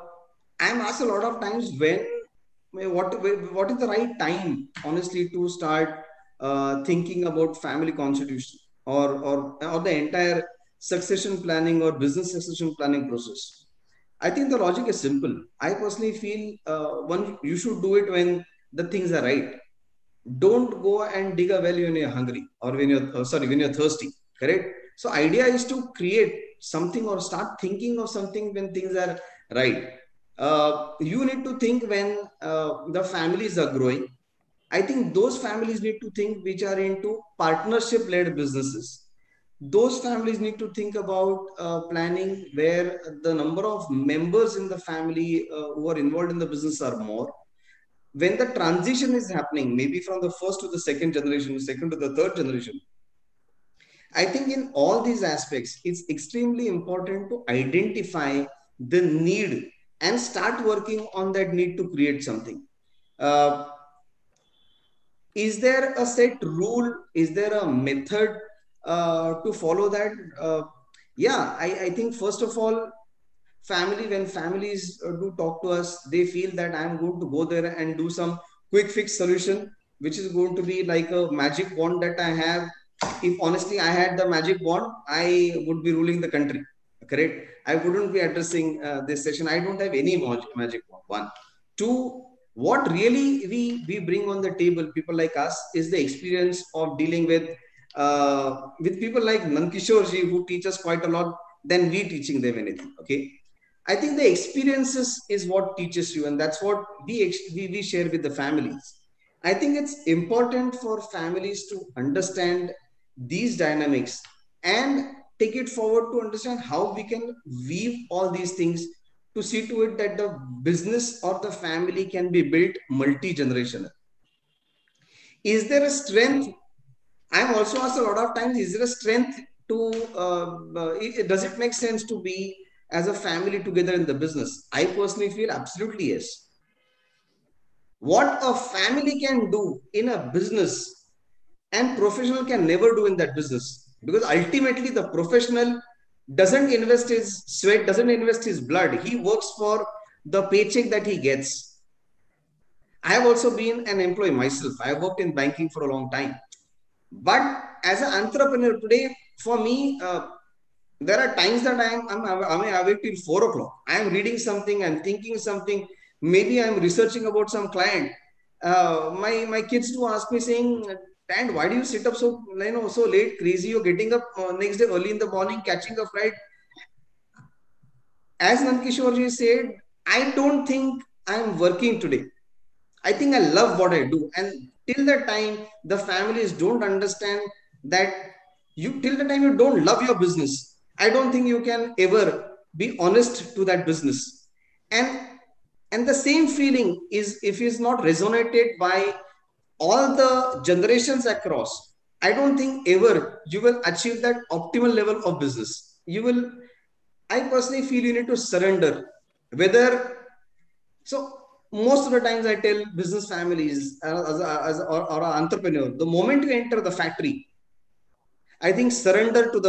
I'm asked a lot of times what is the right time, honestly, to start thinking about family constitution or the entire succession planning or business succession planning process. I think the logic is simple. I personally feel you should do it when the things are right. Don't go and dig a well when you're hungry or when you're thirsty, correct? So idea is to create something or start thinking of something when things are right. You need to think when the families are growing. I think those families need to think which are into partnership-led businesses. Those families need to think about planning where the number of members in the family who are involved in the business are more. When the transition is happening, maybe from the first to the second generation, second to the third generation, I think in all these aspects, it's extremely important to identify the need and start working on that need to create something. Is there a set rule? Is there a method to follow that? I think first of all, when families do talk to us, they feel that I'm going to go there and do some quick fix solution, which is going to be like a magic wand that I have. If honestly, I had the magic wand, I would be ruling the country, correct? I wouldn't be addressing this session. I don't have any magic wand. One. Two, what really we bring on the table, people like us, is the experience of dealing with people like Nand Kishore ji, who teach us quite a lot than we teaching them anything, okay? I think the experiences is what teaches you, and that's what we share with the families. I think it's important for families to understand these dynamics and take it forward to understand how we can weave all these things to see to it that the business or the family can be built multi-generational. Is there a strength? I'm also asked a lot of times, is there a strength to, does it make sense to be as a family together in the business? I personally feel absolutely yes. What a family can do in a business and professional can never do in that business, because ultimately the professional doesn't invest his sweat, doesn't invest his blood. He works for the paycheck that he gets. I have also been an employee myself. I have worked in banking for a long time. But as an entrepreneur today, for me, there are times that I'm awake till 4 o'clock. I'm reading something, I'm thinking something. Maybe I'm researching about some client. My kids do ask me saying, understand why do you sit up so, you know, so late, crazy. You're getting up next day early in the morning, catching a flight. As Nand Kishore ji said, I don't think I'm working today. I think I love what I do. And till the time the families don't understand that you, till the time you don't love your business, I don't think you can ever be honest to that business. And the same feeling is, if it's not resonated by all the generations across, I don't think ever you will achieve that optimal level of business. You will, I personally feel you need to surrender. Whether, so most of the times I tell business families or an entrepreneur, the moment you enter the factory, I think surrender to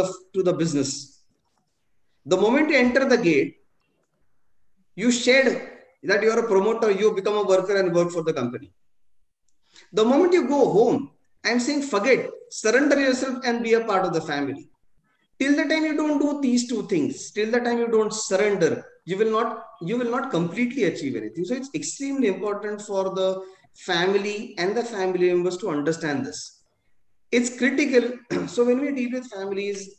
the business. The moment you enter the gate, you shed that you are a promoter, you become a worker and work for the company. The moment you go home, I'm saying forget, surrender yourself and be a part of the family. Till the time you don't do these two things, till the time you don't surrender, you will not completely achieve anything. So it's extremely important for the family and the family members to understand this. It's critical. So when we deal with families,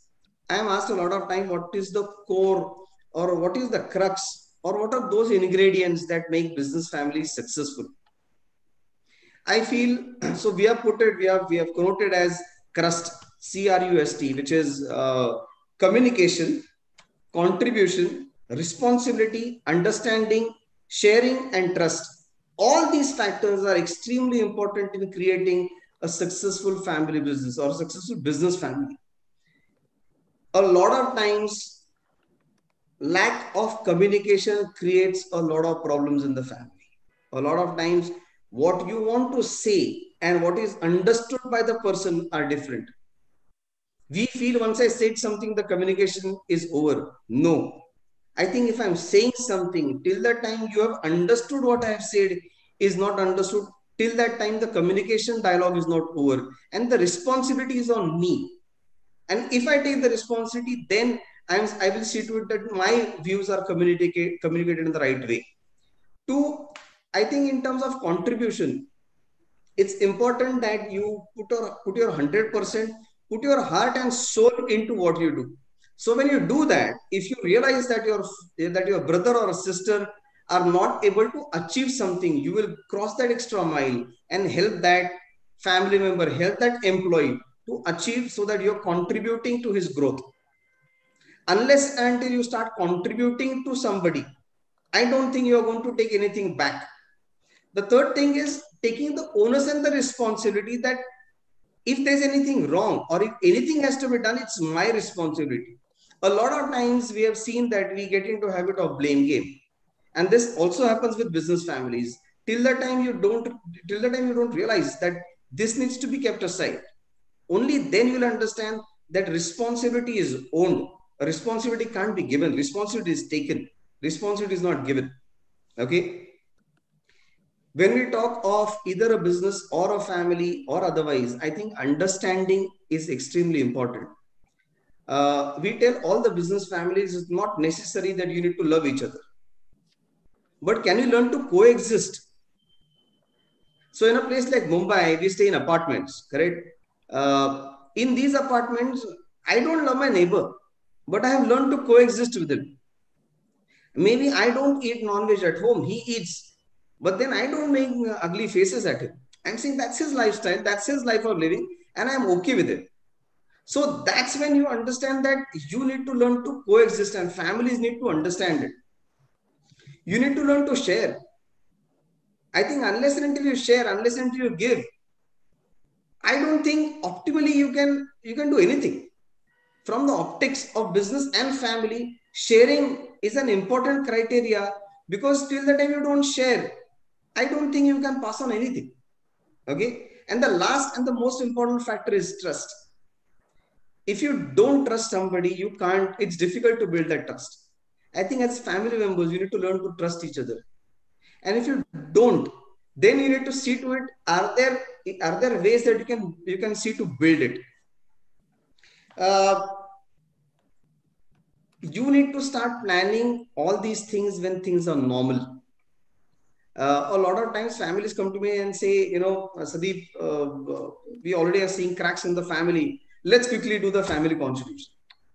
I am asked a lot of time, what is the core or what is the crux or what are those ingredients that make business families successful? I feel, so we have put it, we have connoted as CRUST, C-R-U-S-T, which is communication, contribution, responsibility, understanding, sharing, and trust. All these factors are extremely important in creating a successful family business or a successful business family. A lot of times, lack of communication creates a lot of problems in the family. A lot of times, what you want to say and what is understood by the person are different. We feel once I said something, the communication is over. No. I think if I'm saying something, till that time you have understood what I have said is not understood. Till that time, the communication dialogue is not over. And the responsibility is on me. And if I take the responsibility, then I will see to it that my views are communicated in the right way. Two, I think in terms of contribution, it's important that you put your 100%, put your heart and soul into what you do. So when you do that, if you realize that your brother or sister are not able to achieve something, you will cross that extra mile and help that family member, help that employee to achieve so that you're contributing to his growth. Unless and until you start contributing to somebody, I don't think you're going to take anything back. The third thing is taking the onus and the responsibility that if there's anything wrong or if anything has to be done, it's my responsibility. A lot of times we have seen that we get into a habit of blame game. And this also happens with business families. Till the time you don't realize that this needs to be kept aside. Only then you'll understand that responsibility is owned. Responsibility can't be given. Responsibility is taken. Responsibility is not given. Okay. When we talk of either a business or a family or otherwise, I think understanding is extremely important. We tell all the business families it's not necessary that you need to love each other. But can you learn to coexist? So in a place like Mumbai, we stay in apartments, correct? In these apartments, I don't love my neighbor, but I have learned to coexist with him. Maybe I don't eat non-veg at home, he eats. But then I don't make ugly faces at him. I'm saying that's his lifestyle, that's his life of living, and I'm okay with it. So that's when you understand that you need to learn to coexist and families need to understand it. You need to learn to share. I think unless and until you share, unless and until you give, I don't think optimally you can do anything. From the optics of business and family, sharing is an important criteria because till the time you don't share, I don't think you can pass on anything. Okay. And the last and the most important factor is trust. If you don't trust somebody, you can't, it's difficult to build that trust. I think as family members, you need to learn to trust each other. And if you don't, then you need to see to it. Are there ways that you can see to build it? You need to start planning all these things when things are normal. A lot of times families come to me and say, you know, Sandeep, we already are seeing cracks in the family. Let's quickly do the family constitution.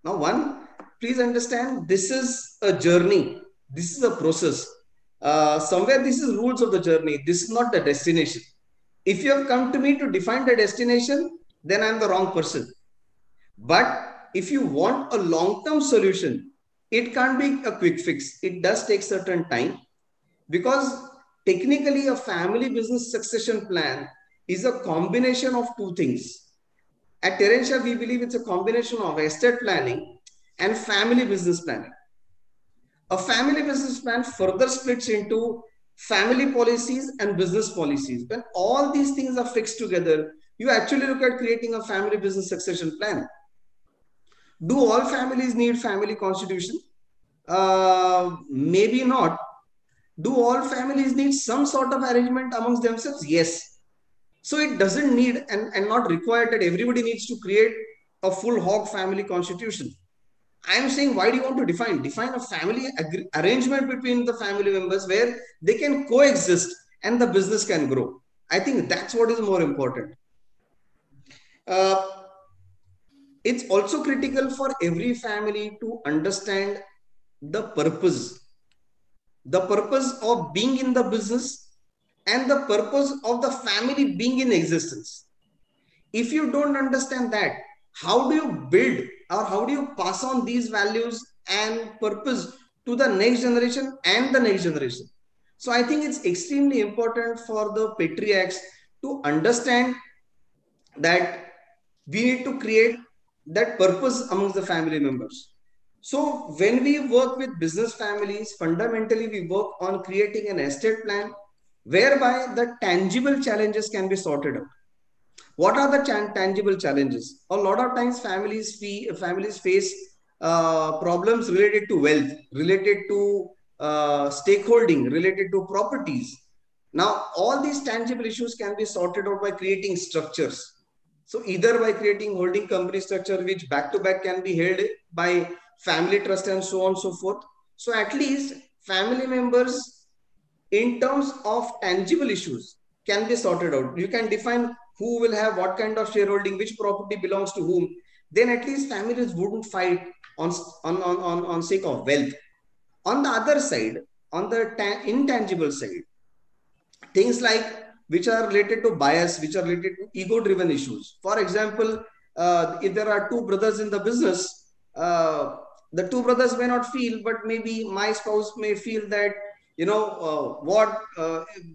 Now, one, please understand, this is a journey. This is a process. Somewhere this is rules of the journey. This is not the destination. If you have come to me to define the destination, then I'm the wrong person. But if you want a long-term solution, it can't be a quick fix. It does take certain time, because technically a family business succession plan is a combination of two things. At Terentia, we believe it's a combination of estate planning and family business planning. A family business plan further splits into family policies and business policies. When all these things are fixed together, you actually look at creating a family business succession plan. Do all families need family constitution? Maybe not. Do all families need some sort of arrangement amongst themselves? Yes. So it doesn't need and not required that everybody needs to create a full hog family constitution. I'm saying, why do you want to define? Define a family arrangement between the family members where they can coexist and the business can grow. I think that's what is more important. It's also critical for every family to understand the purpose of being in the business and the purpose of the family being in existence. If you don't understand that, how do you build or how do you pass on these values and purpose to the next generation and the next generation? So I think it's extremely important for the patriarchs to understand that we need to create that purpose amongst the family members. So when we work with business families, fundamentally we work on creating an estate plan whereby the tangible challenges can be sorted out. What are the tangible challenges? A lot of times families face problems related to wealth, related to stakeholding, related to properties. Now, all these tangible issues can be sorted out by creating structures. So either by creating holding company structure, which back-to-back can be held by family trust and so on and so forth. So at least family members in terms of tangible issues can be sorted out. You can define who will have what kind of shareholding, which property belongs to whom. Then at least families wouldn't fight on sake of wealth. On the other side, on the intangible side, things like which are related to bias, which are related to ego-driven issues. For example, if there are two brothers in the business, the two brothers may not feel, but maybe my spouse may feel that, you know, what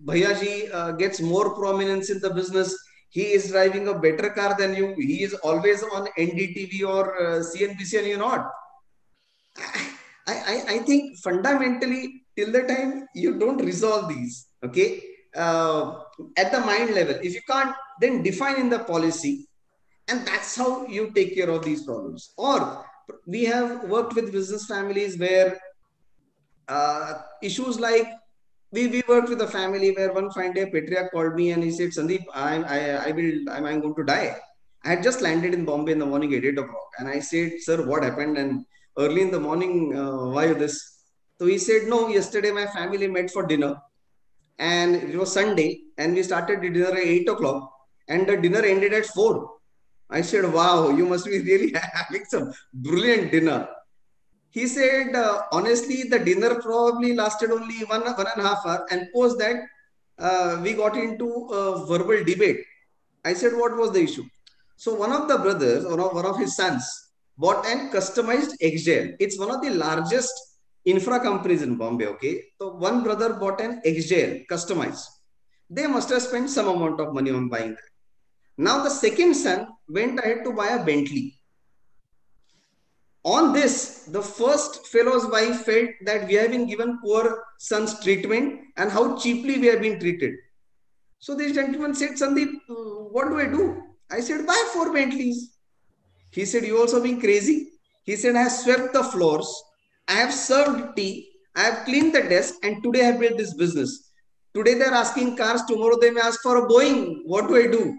Bhayaji gets more prominence in the business, he is driving a better car than you, he is always on NDTV or CNBC and you're not. I think fundamentally, till the time you don't resolve these, okay? At the mind level. If you can't, then define in the policy, and that's how you take care of these problems. Or we have worked with business families where issues like, we worked with a family where one fine day patriarch called me and he said, Sandeep, I'm going to die. I had just landed in Bombay in the morning at 8 o'clock and I said, sir, what happened? And early in the morning, why this? So he said, no, yesterday my family met for dinner. And it was Sunday and we started the dinner at 8 o'clock and the dinner ended at 4. I said, wow, you must be really having some brilliant dinner. He said, honestly, the dinner probably lasted only one and a half hour and post that we got into a verbal debate. I said, what was the issue? So one of the brothers or one of his sons bought and customized XJL. It's one of the largest infra companies in Bombay, okay? So one brother bought an XJL, customized. They must have spent some amount of money on buying that. Now the second son went ahead to buy a Bentley. On this, the first fellow's wife felt that we have been given poor son's treatment and how cheaply we have been treated. So this gentleman said, Sandeep, what do? I said, buy 4 Bentleys. He said, you also being crazy? He said, I have swept the floors. I have served tea, I have cleaned the desk, and today I have built this business. Today they are asking cars, tomorrow they may ask for a Boeing. What do I do?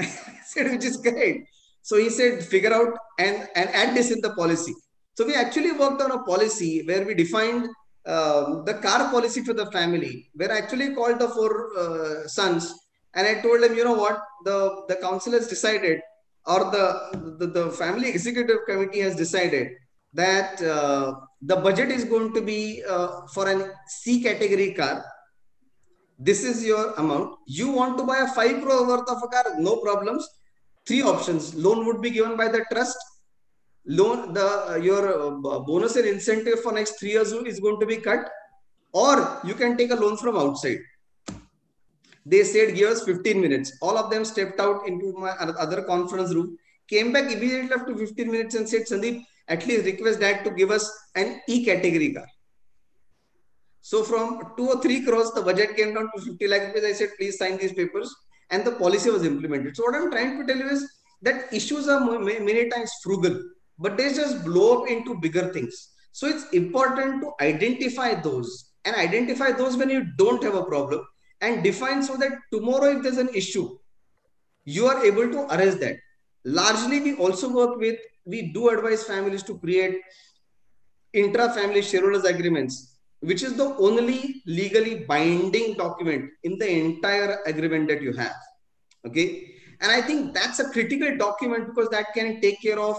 I said, which is great. So he said, figure out and add this in the policy. So we actually worked on a policy where we defined the car policy for the family, where I actually called the four sons and I told them, you know what, the council has decided, or the family executive committee has decided that the budget is going to be for an C category car. This is your amount. You want to buy a 5 crore worth of a car? No problems. Three options. Loan would be given by the trust. Loan, your bonus and incentive for next 3 years is going to be cut, or you can take a loan from outside. They said, give us 15 minutes. All of them stepped out into my other conference room, came back immediately after 15 minutes and said, Sandeep, at least request dad to give us an E category car. So from 2 or 3 crores, the budget came down to 50 lakh rupees. I said, please sign these papers. And the policy was implemented. So what I'm trying to tell you is that issues are many times frugal, but they just blow up into bigger things. So it's important to identify those, and identify those when you don't have a problem, and define so that tomorrow if there's an issue, you are able to arrest that. Largely, we also work with, we do advise families to create intra-family shareholders agreements, which is the only legally binding document in the entire agreement that you have. Okay. And I think that's a critical document because that can take care of,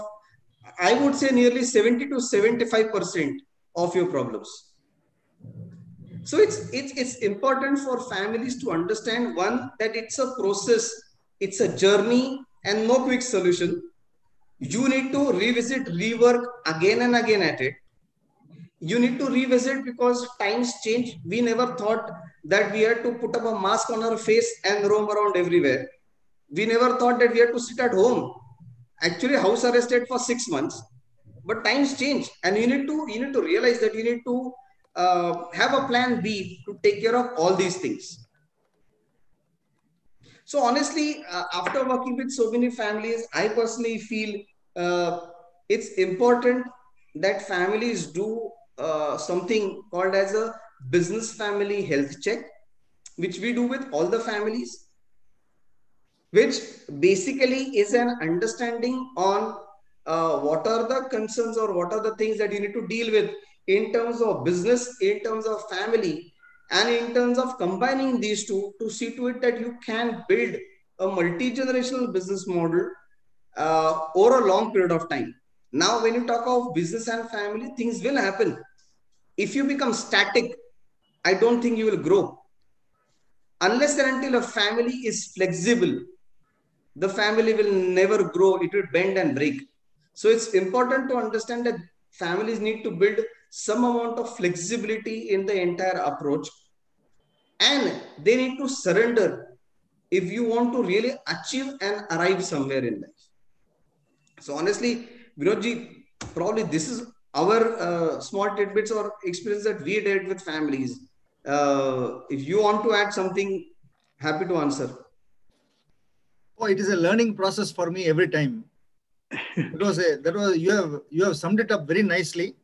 I would say, nearly 70 to 75% of your problems. So it's important for families to understand, one, that it's a process, it's a journey and no quick solution. You need to revisit, rework again and again at it. You need to revisit because times change. We never thought that we had to put up a mask on our face and roam around everywhere. We never thought that we had to sit at home. Actually, house arrested for 6 months, but times change, and you need to realize that you need to have a plan B to take care of all these things. So honestly, after working with so many families, I personally feel it's important that families do something called as a business family health check, which we do with all the families, which basically is an understanding on what are the concerns or what are the things that you need to deal with in terms of business, in terms of family, and in terms of combining these two to see to it that you can build a multi-generational business model over a long period of time. Now, when you talk of business and family, things will happen. If you become static, I don't think you will grow. Unless and until a family is flexible, the family will never grow. It will bend and break. So it's important to understand that families need to build some amount of flexibility in the entire approach. And they need to surrender if you want to really achieve and arrive somewhere in life. So honestly, Vinodji, probably this is our small tidbits or experience that we did with families. If you want to add something, happy to answer. Oh, it is a learning process for me every time. You have summed it up very nicely.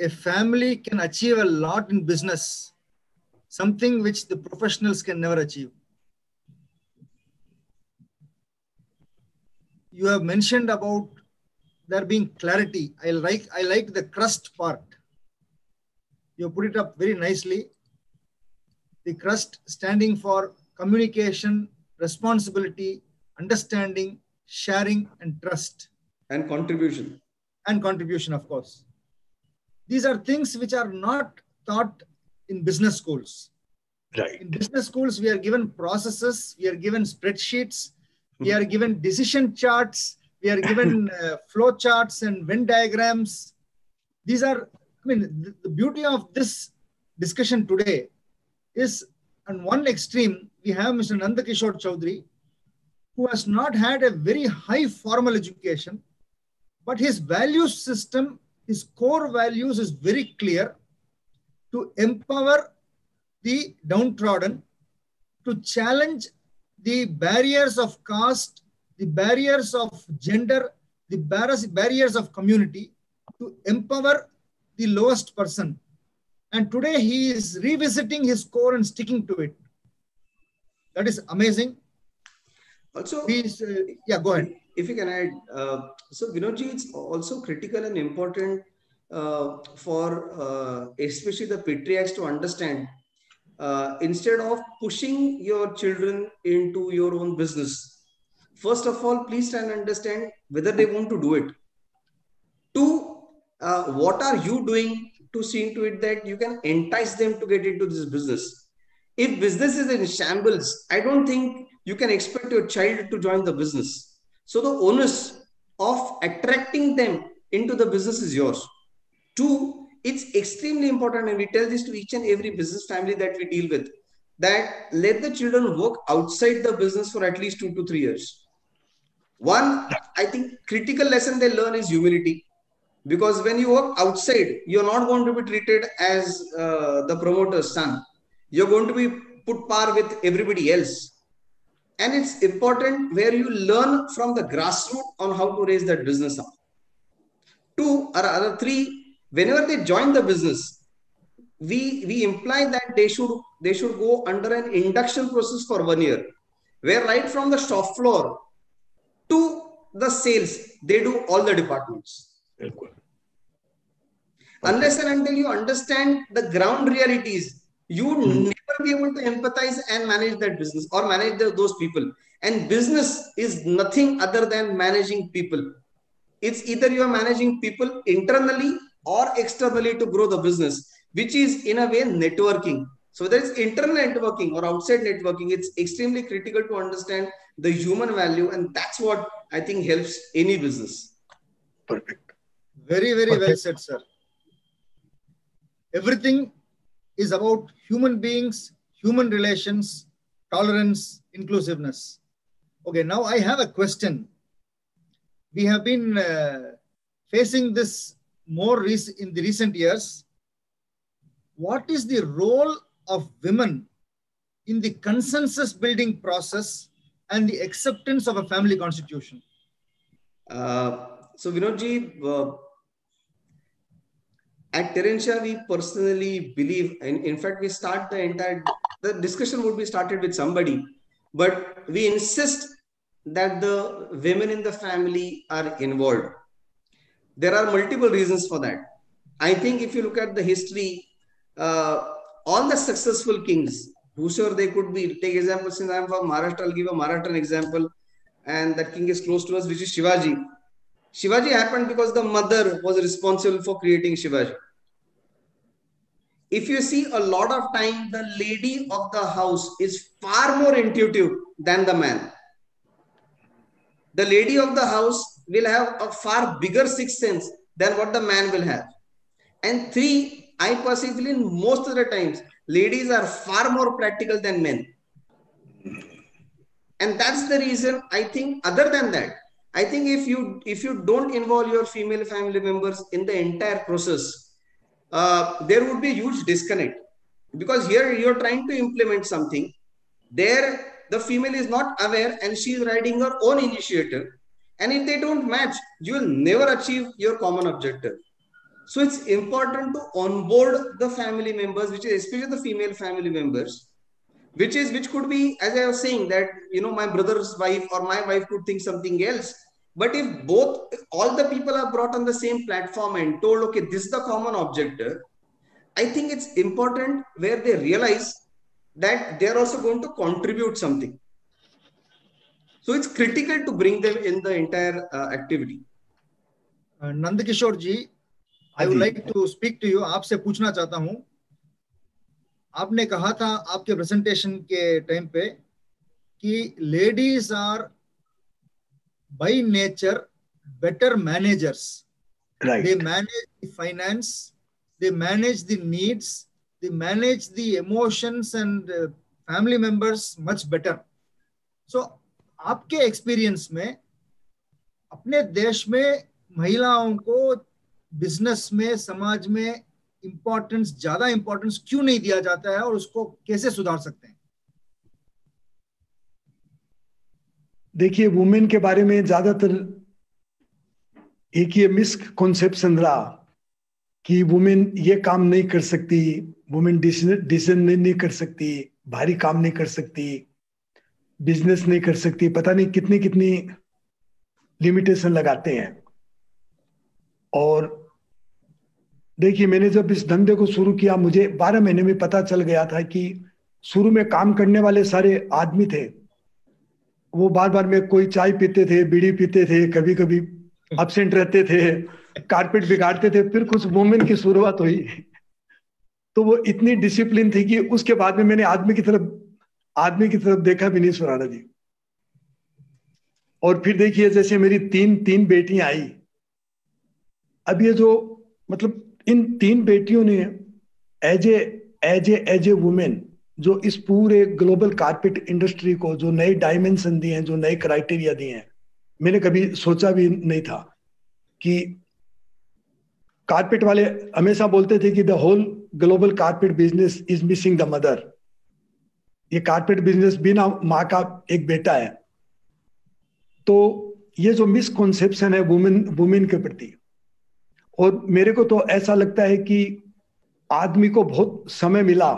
A family can achieve a lot in business, something which the professionals can never achieve. You have mentioned about there being clarity. I like the crust part. You put it up very nicely. The crust standing for communication, responsibility, understanding, sharing, and trust. And contribution. And contribution, of course. These are things which are not taught in business schools. Right. In business schools, we are given processes, we are given spreadsheets, we are given decision charts, we are given flow charts and Venn diagrams. These are, I mean, the beauty of this discussion today is on one extreme, we have Mr. Nand Kishore Chaudhary, who has not had a very high formal education, but his value system, his core values is very clear to empower the downtrodden, to challenge the barriers of caste, the barriers of gender, the barriers of community, to empower the lowest person. And today he is revisiting his core and sticking to it. That is amazing. Also, please, yeah, go ahead. If you can add, so Vinodji, it's also critical and important for especially the patriarchs to understand, instead of pushing your children into your own business, first of all, please try and understand whether they want to do it. Two, what are you doing to see to it that you can entice them to get into this business? If business is in shambles, I don't think you can expect your child to join the business. So the onus of attracting them into the business is yours. Two, it's extremely important, and we tell this to each and every business family that we deal with, that let the children work outside the business for at least 2 to 3 years. One, I think, critical lesson they learn is humility. Because when you work outside, you're not going to be treated as the promoter's son. You're going to be put par with everybody else. And it's important where you learn from the grassroots on how to raise that business up. Two, or three, whenever they join the business, we imply that they should go under an induction process for 1 year, where right from the shop floor to the sales, they do all the departments. Okay. Unless and until you understand the ground realities, you never be able to empathize and manage that business or manage those people. And business is nothing other than managing people. It's either you are managing people internally or externally to grow the business, which is in a way networking. So whether it's internal networking or outside networking, it's extremely critical to understand the human value. And that's what I think helps any business. Perfect. Very, very well said, sir. Everything is about human beings, human relations, tolerance, inclusiveness. Okay, now I have a question. We have been facing this more in the recent years. What is the role of women in the consensus building process and the acceptance of a family constitution? So Vinodji, at Terentia, we personally believe, and in fact, we start the discussion would be started with somebody, but we insist that the women in the family are involved. There are multiple reasons for that. I think if you look at the history, all the successful kings, whosoever they could be, take example, since I'm from Maharashtra, I'll give a Marathan example, and that king is close to us, which is Shivaji. Shivaji happened because the mother was responsible for creating Shivaji. If you see, a lot of time, the lady of the house is far more intuitive than the man. The lady of the house will have a far bigger sixth sense than what the man will have. And three, I perceive in most of the times, ladies are far more practical than men. And that's the reason I think, other than that, I think if you don't involve your female family members in the entire process, there would be a huge disconnect. Because here you're trying to implement something. There, the female is not aware and she's riding her own initiative. And if they don't match, you will never achieve your common objective. So it's important to onboard the family members, which is especially the female family members, which could be, as I was saying, that, you know, my brother's wife or my wife could think something else. But if all the people are brought on the same platform and told, okay, this is the common objective, I think it's important where they realize that they're also going to contribute something. So it's critical to bring them in the entire activity. Nand Kishore ji, I would like to speak to you. Aapse puchna chahta hu. आपने कहा था आपके presentation के time पे कि ladies are by nature better managers, they manage the finance, they manage the needs, they manage the emotions and family members much better. So आपके experience में अपने देश में महिलाओं को बिजनेस में, समाज में इम्पोर्टेंस, ज्यादा इम्पोर्टेंस क्यों नहीं दिया जाता है और उसको कैसे सुधार सकते हैं? देखिए, वुमेन के बारे में ज्यादातर एक ये मिसकॉन्सेप्शन रहा कि वुमेन ये काम नहीं कर सकती, वुमेन डिसीजन नहीं कर सकती, भारी काम नहीं कर सकती, बिजनेस नहीं कर सकती, पता नहीं कितनी कितनी लिमिटेशन लगाते हैं। और देखिए, मैंने जब इस धंधे को शुरू किया, मुझे 12 महीने में पता चल गया था कि शुरू में काम करने वाले सारे आदमी थे, वो बार बार में कोई चाय पीते थे, बीड़ी पीते थे, कभी कभी एब्सेंट रहते थे, कारपेट बिगाड़ते थे। फिर कुछ मूवमेंट की शुरुआत हुई तो वो इतनी डिसिप्लिन थी कि उसके बाद में मैंने आदमी की तरफ देखा भी नहीं, सुराना जी। और फिर देखिए, जैसे मेरी तीन बेटियां आई। अब ये जो मतलब इन तीन बेटियों ने एज ए वुमेन जो इस पूरे ग्लोबल कारपेट इंडस्ट्री को जो नए डायमेंशन दिए हैं, जो नए क्राइटेरिया दिए हैं, मैंने कभी सोचा भी नहीं था। कि कारपेट वाले हमेशा बोलते थे कि the whole global carpet business is missing the mother. ये कारपेट बिजनेस बिना माँ का एक बेटा है। तो ये जो मिसकॉन्सेप्शन है वुमेन के प्रति, और मेरे को तो ऐसा लगता है कि आदमी को बहुत समय मिला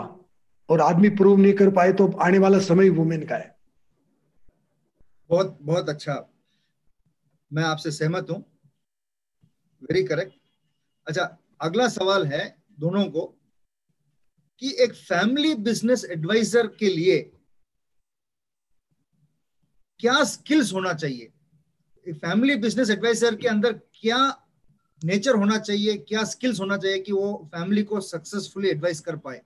और आदमी प्रूव नहीं कर पाए, तो आने वाला समय वुमेन का है। बहुत बहुत अच्छा, मैं आपसे सहमत हूँ, वेरी करेक्ट। अच्छा, अगला सवाल है दोनों को कि एक फैमिली बिजनेस एडवाइजर के लिए क्या स्किल्स होना चाहिए, एक फैमिली बिजनेस एडवाइजर के अंदर क्या नेचर होना चाहिए, क्या स्किल्स होना चाहिए कि वो फैमिली को सक्सेसफुली एडवाइस कर पाए।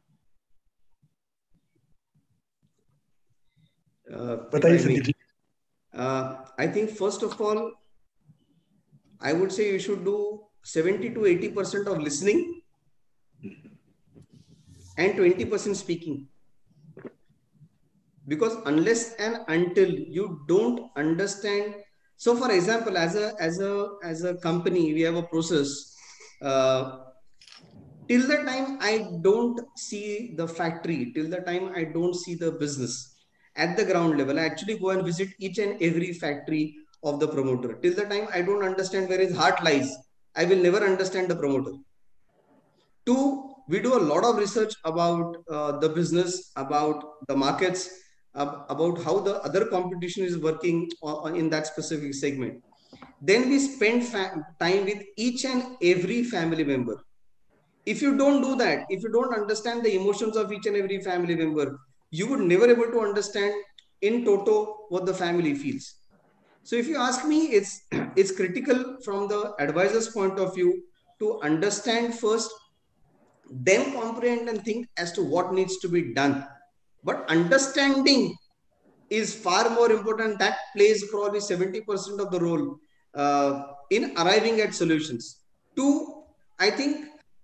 बताइए। I think first of all, I would say you should do 70% to 80% of listening and 20% speaking, because unless and until you don't understand. So, for example, as a company, we have a process. Till the time I don't see the factory, till the time I don't see the business. At the ground level, I actually go and visit each and every factory of the promoter. Till the time I don't understand where his heart lies, I will never understand the promoter. 2, we do a lot of research about the business, about the markets, about how the other competition is working in that specific segment. Then we spend time with each and every family member. If you don't do that, if you don't understand the emotions of each and every family member, you would never able to understand in toto what the family feels. So if you ask me, it's critical from the advisor's point of view to understand first, then comprehend and think as to what needs to be done. But understanding is far more important. That plays probably 70% of the role in arriving at solutions. 2, I think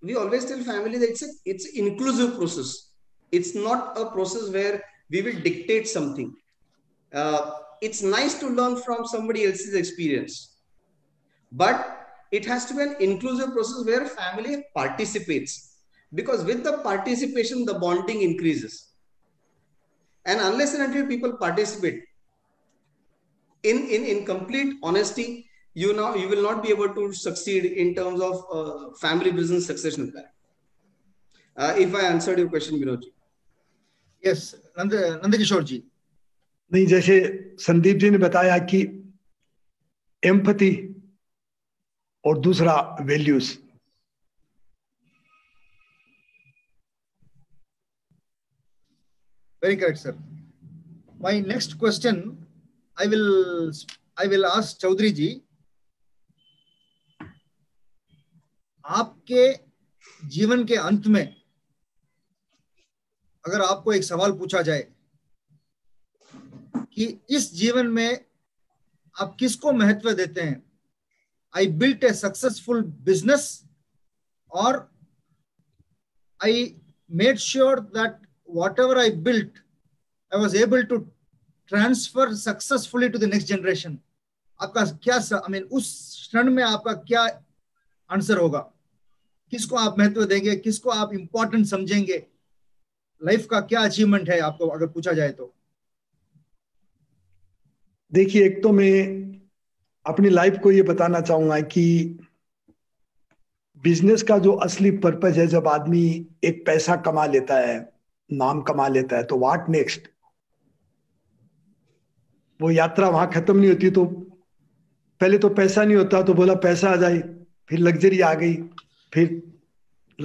we always tell family that it's an inclusive process. It's not a process where we will dictate something. It's nice to learn from somebody else's experience, but it has to be an inclusive process where family participates, because with the participation, the bonding increases. And unless and until people participate in complete honesty, you will not be able to succeed in terms of family business succession plan. If I answered your question, Vinod ji. Yes, Nand Kishore ji. नहीं, जैसे संदीप जी ने बताया कि empathy और दूसरा values. Very correct sir. My next question I will ask Chaudhary ji, आपके जीवन के अंत में अगर आपको एक सवाल पूछा जाए कि इस जीवन में आप किसको महत्व देते हैं, I built a successful business और I made sure that whatever I built I was able to transfer successfully to the next generation, आपका क्या उस क्षण में आपका क्या आंसर होगा? किसको आप महत्व देंगे, किसको आप इंपॉर्टेंट समझेंगे, लाइफ का क्या अचीवमेंट है आपको अगर पूछा जाए तो? देखिए, एक तो मैं अपनी लाइफ को ये बताना चाहूंगा कि बिजनेस का जो असली पर्पज है, जब आदमी एक पैसा कमा लेता है, नाम कमा लेता है, तो व्हाट नेक्स्ट? वो यात्रा वहां खत्म नहीं होती। तो पहले तो पैसा नहीं होता, तो बोला पैसा आ जाए, फिर लग्जरी आ गई, फिर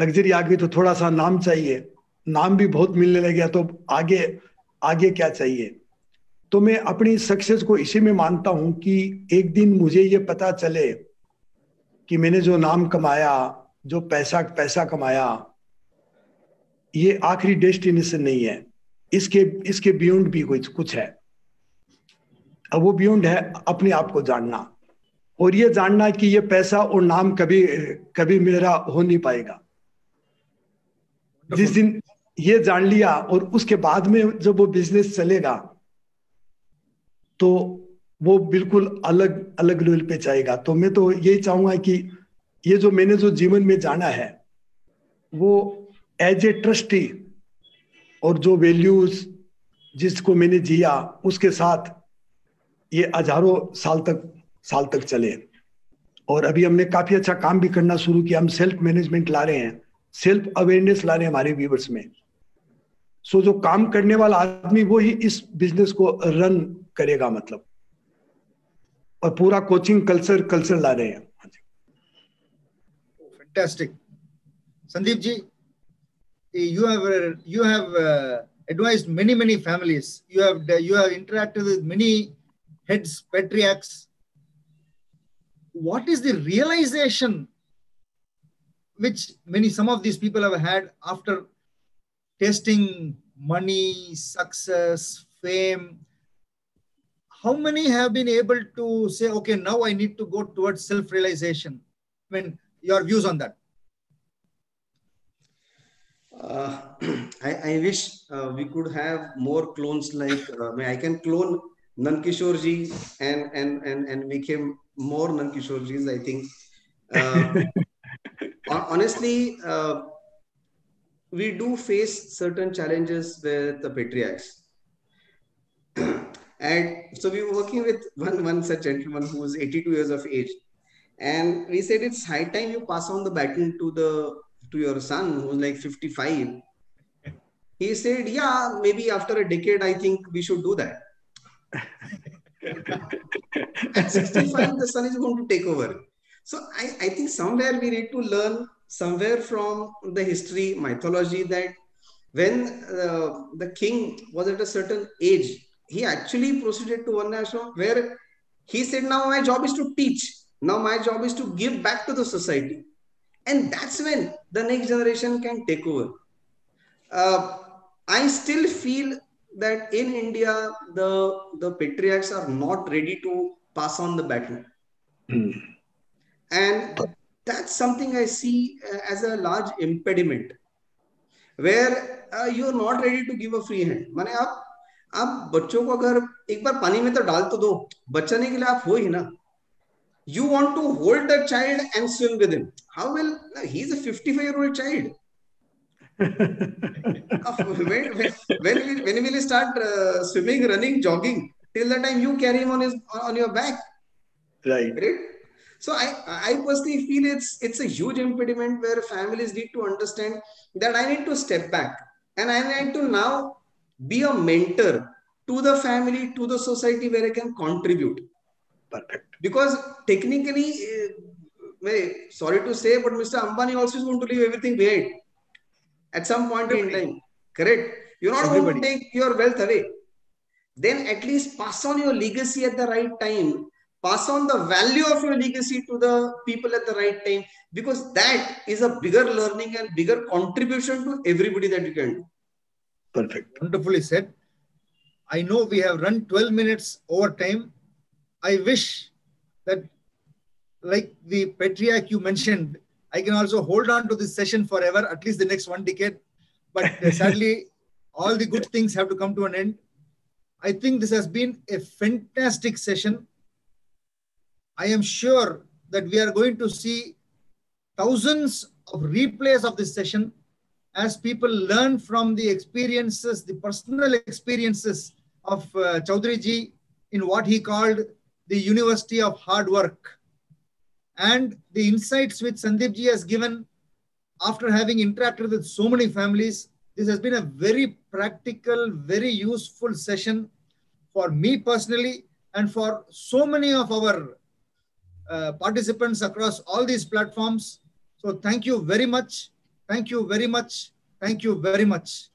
लग्जरी आ गई तो थोड़ा सा नाम चाहिए, नाम भी बहुत मिलने लग गया, तो आगे आगे क्या चाहिए। तो मैं अपनी सक्सेस को इसी में मानता हूं कि एक दिन मुझे ये पता चले कि मैंने जो नाम कमाया, जो पैसा कमाया, ये आखिरी डेस्टिनेशन नहीं है, इसके बियॉन्ड भी कुछ है। अब वो बियॉन्ड है अपने आप को जानना, और ये जानना कि ये पैसा और नाम कभी कभी मेरा हो नहीं पाएगा। जिस दिन ये जान लिया और उसके बाद में जब वो बिजनेस चलेगा तो वो बिल्कुल अलग अलग लेवल पे जाएगा। तो मैं तो यही चाहूंगा कि ये जो मैंने जो जीवन में जाना है वो एज ए ट्रस्टी, और जो वैल्यूज जिसको मैंने जिया उसके साथ ये हजारों साल तक चले। और अभी हमने काफी अच्छा काम भी करना शुरू किया, हम सेल्फ मैनेजमेंट ला रहे हैं, सेल्फ अवेयरनेस ला रहे हैं हमारे व्यूवर्स में। सो जो काम करने वाला आदमी वो ही इस बिजनेस को रन करेगा, मतलब, और पूरा कोचिंग कल्चर ला रहे हैं। Fantastic, Sandeep ji, you have advised many families. You have interacted with many heads, patriarchs. What is the realization which some of these people have had after tasting money, success, fame? How many have been able to say, okay, now I need to go towards self-realization? Your views on that? I wish we could have more clones like I can clone Nand Kishore ji and make him more Nand Kishore ji's, I think. Honestly, we do face certain challenges with the patriarchs. And so we were working with one such gentleman who is 82 years of age. And we said it's high time you pass on the baton to your son who's like 55. He said, yeah, maybe after a decade, I think we should do that. At 65, the son is going to take over. So I think somewhere we need to learn somewhere from the history, mythology, that when the king was at a certain age, he actually proceeded to one ashram where he said, now my job is to teach. Now my job is to give back to the society, and that's when the next generation can take over. I still feel that in India, the patriarchs are not ready to pass on the baton, and that's something I see as a large impediment, where you're not ready to give a free hand. माने आप बच्चों को अगर एक बार पानी में तो डाल तो दो, बचाने के लिए आप हो ही ना. You want to hold the child and swim with him. How will he's a 55-year-old child? when will he start swimming, running, jogging? Till the time you carry him on your back, right? So I personally feel it's a huge impediment where families need to understand that I need to step back and I need to now be a mentor to the family, to the society, where I can contribute. Perfect. Because technically, sorry to say, but Mr. Ambani also is going to leave everything behind at some point in time. Correct? You're not going to take your wealth away. Then at least pass on your legacy at the right time. Pass on the value of your legacy to the people at the right time. Because that is a bigger learning and bigger contribution to everybody that you can do. Perfect. Wonderfully said. I know we have run 12 minutes over time. I wish that, like the patriarch you mentioned, I can also hold on to this session forever, at least the next 1 decade. But sadly, all the good things have to come to an end. I think this has been a fantastic session. I am sure that we are going to see thousands of replays of this session as people learn from the experiences, the personal experiences of Chaudhary ji in what he called the University of Hard Work, and the insights which Sandeep ji has given after having interacted with so many families. This has been a very practical, very useful session for me personally, and for so many of our participants across all these platforms. So thank you very much. Thank you very much. Thank you very much.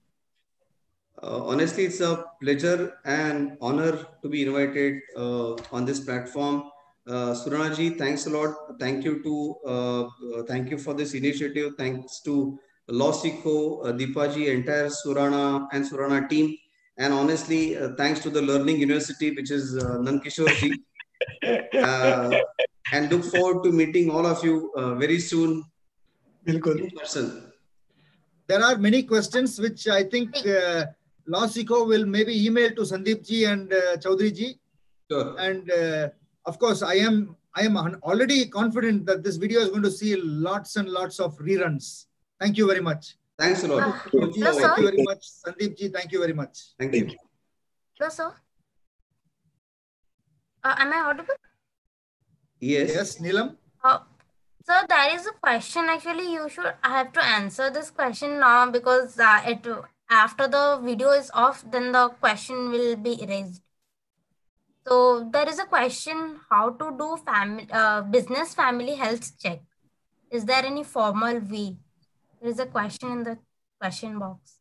Honestly, it's a pleasure and honor to be invited on this platform. Surana ji, thanks a lot. Thank you to thank you for this initiative. Thanks to LawSikho, Deepa ji, entire Surana and Surana team, and honestly, thanks to the Learning University, which is Nand Kishore ji. And look forward to meeting all of you very soon in person. There are many questions which I think LawSikho will maybe email to Sandeep ji and Chaudhary ji. Sure. And of course, I am already confident that this video is going to see lots and lots of reruns. Thank you very much. Thanks a lot. Thank you very much, Sandeep ji. Thank you very much. Thank you. Hello, sir. Am I audible? Yes. Yes, Neelam. Sir, there is a question. Actually, you should have to answer this question now, because after the video is off, then the question will be erased. So there is a question: how to do business family health check? Is there any formal way? There is a question in the question box.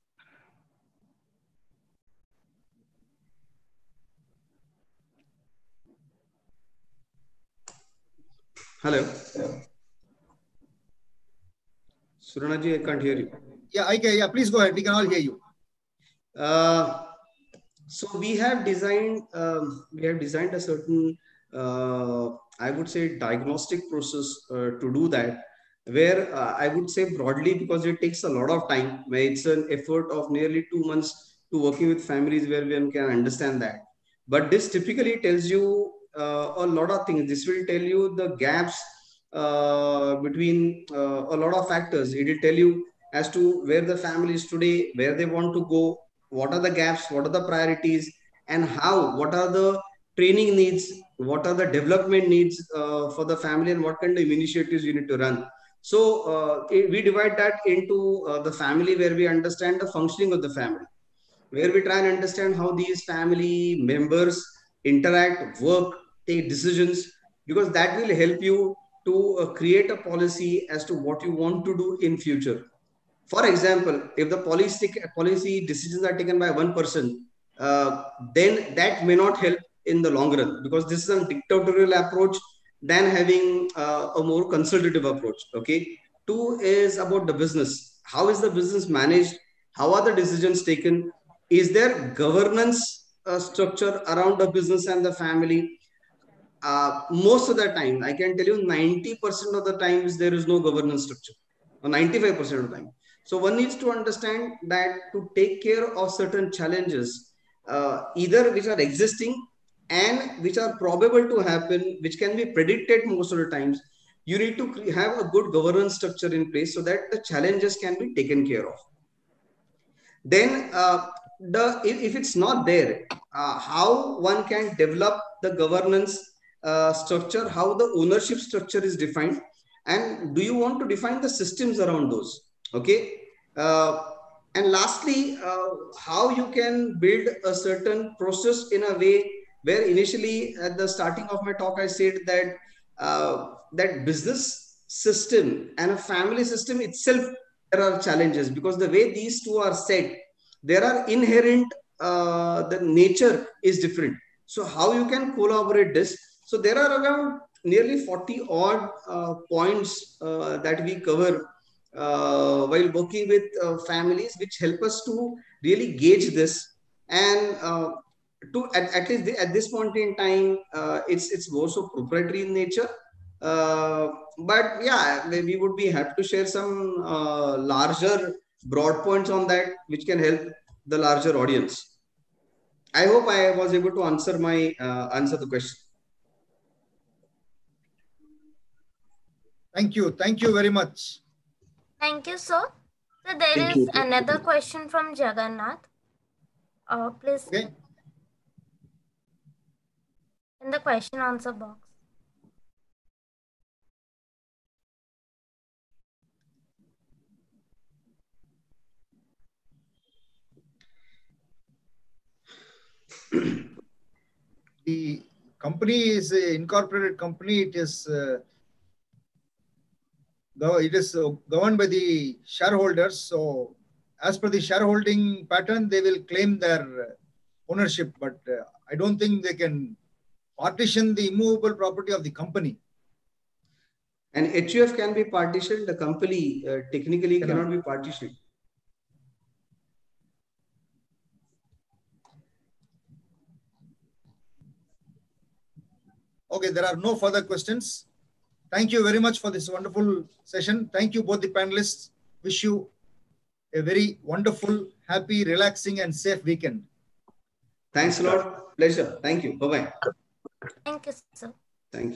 Hello, Surana ji, I can't hear you. Yeah, I can. Yeah, please go ahead. We can all hear you. So we have designed a certain, I would say, diagnostic process to do that. Where I would say broadly, because it takes a lot of time. It's an effort of nearly 2 months to working with families where we can understand that. But this typically tells you a lot of things. This will tell you the gaps between a lot of factors. It will tell you as to where the family is today, where they want to go, what are the gaps, what are the priorities, and how, what are the training needs, what are the development needs for the family, and what kind of initiatives you need to run. So we divide that into the family, where we understand the functioning of the family, where we try and understand how these family members interact, work, take decisions, because that will help you to create a policy as to what you want to do in future. For example, if the policy decisions are taken by one person, then that may not help in the long run, because this is a dictatorial approach than having a more consultative approach. Okay. 2 is about the business. How is the business managed? How are the decisions taken? Is there governance structure around the business and the family? Most of the time, I can tell you 90% of the times there is no governance structure, or 95% of the time. So one needs to understand that to take care of certain challenges, either which are existing and which are probable to happen, which can be predicted most of the times, you need to have a good governance structure in place so that the challenges can be taken care of. Then if it's not there, how one can develop the governance structure, how the ownership structure is defined, and do you want to define the systems around those? Okay. And lastly, how you can build a certain process in a way where initially at the starting of my talk, I said that that business system and a family system itself, there are challenges, because the way these two are set, there are inherent, the nature is different. So how you can collaborate this? So there are around nearly 40 odd points that we cover while working with families, which help us to really gauge this. And at least at this point in time, it's more so proprietary in nature. But yeah, we would be happy to share some larger broad points on that, which can help the larger audience. I hope I was able to answer the question. Thank you. Thank you very much. Thank you, sir. So there is another question from Jagannath. Please. Okay. In the question answer box. The company is an incorporated company. It is governed by the shareholders. So as per the shareholding pattern, they will claim their ownership, but I don't think they can partition the immovable property of the company. And HUF can be partitioned. The company technically cannot be partitioned. Okay, there are no further questions. Thank you very much for this wonderful session. Thank you both the panelists. Wish you a very wonderful, happy, relaxing and safe weekend. Thanks a lot. Pleasure. Thank you. Bye-bye. Thank you, sir. Thank you.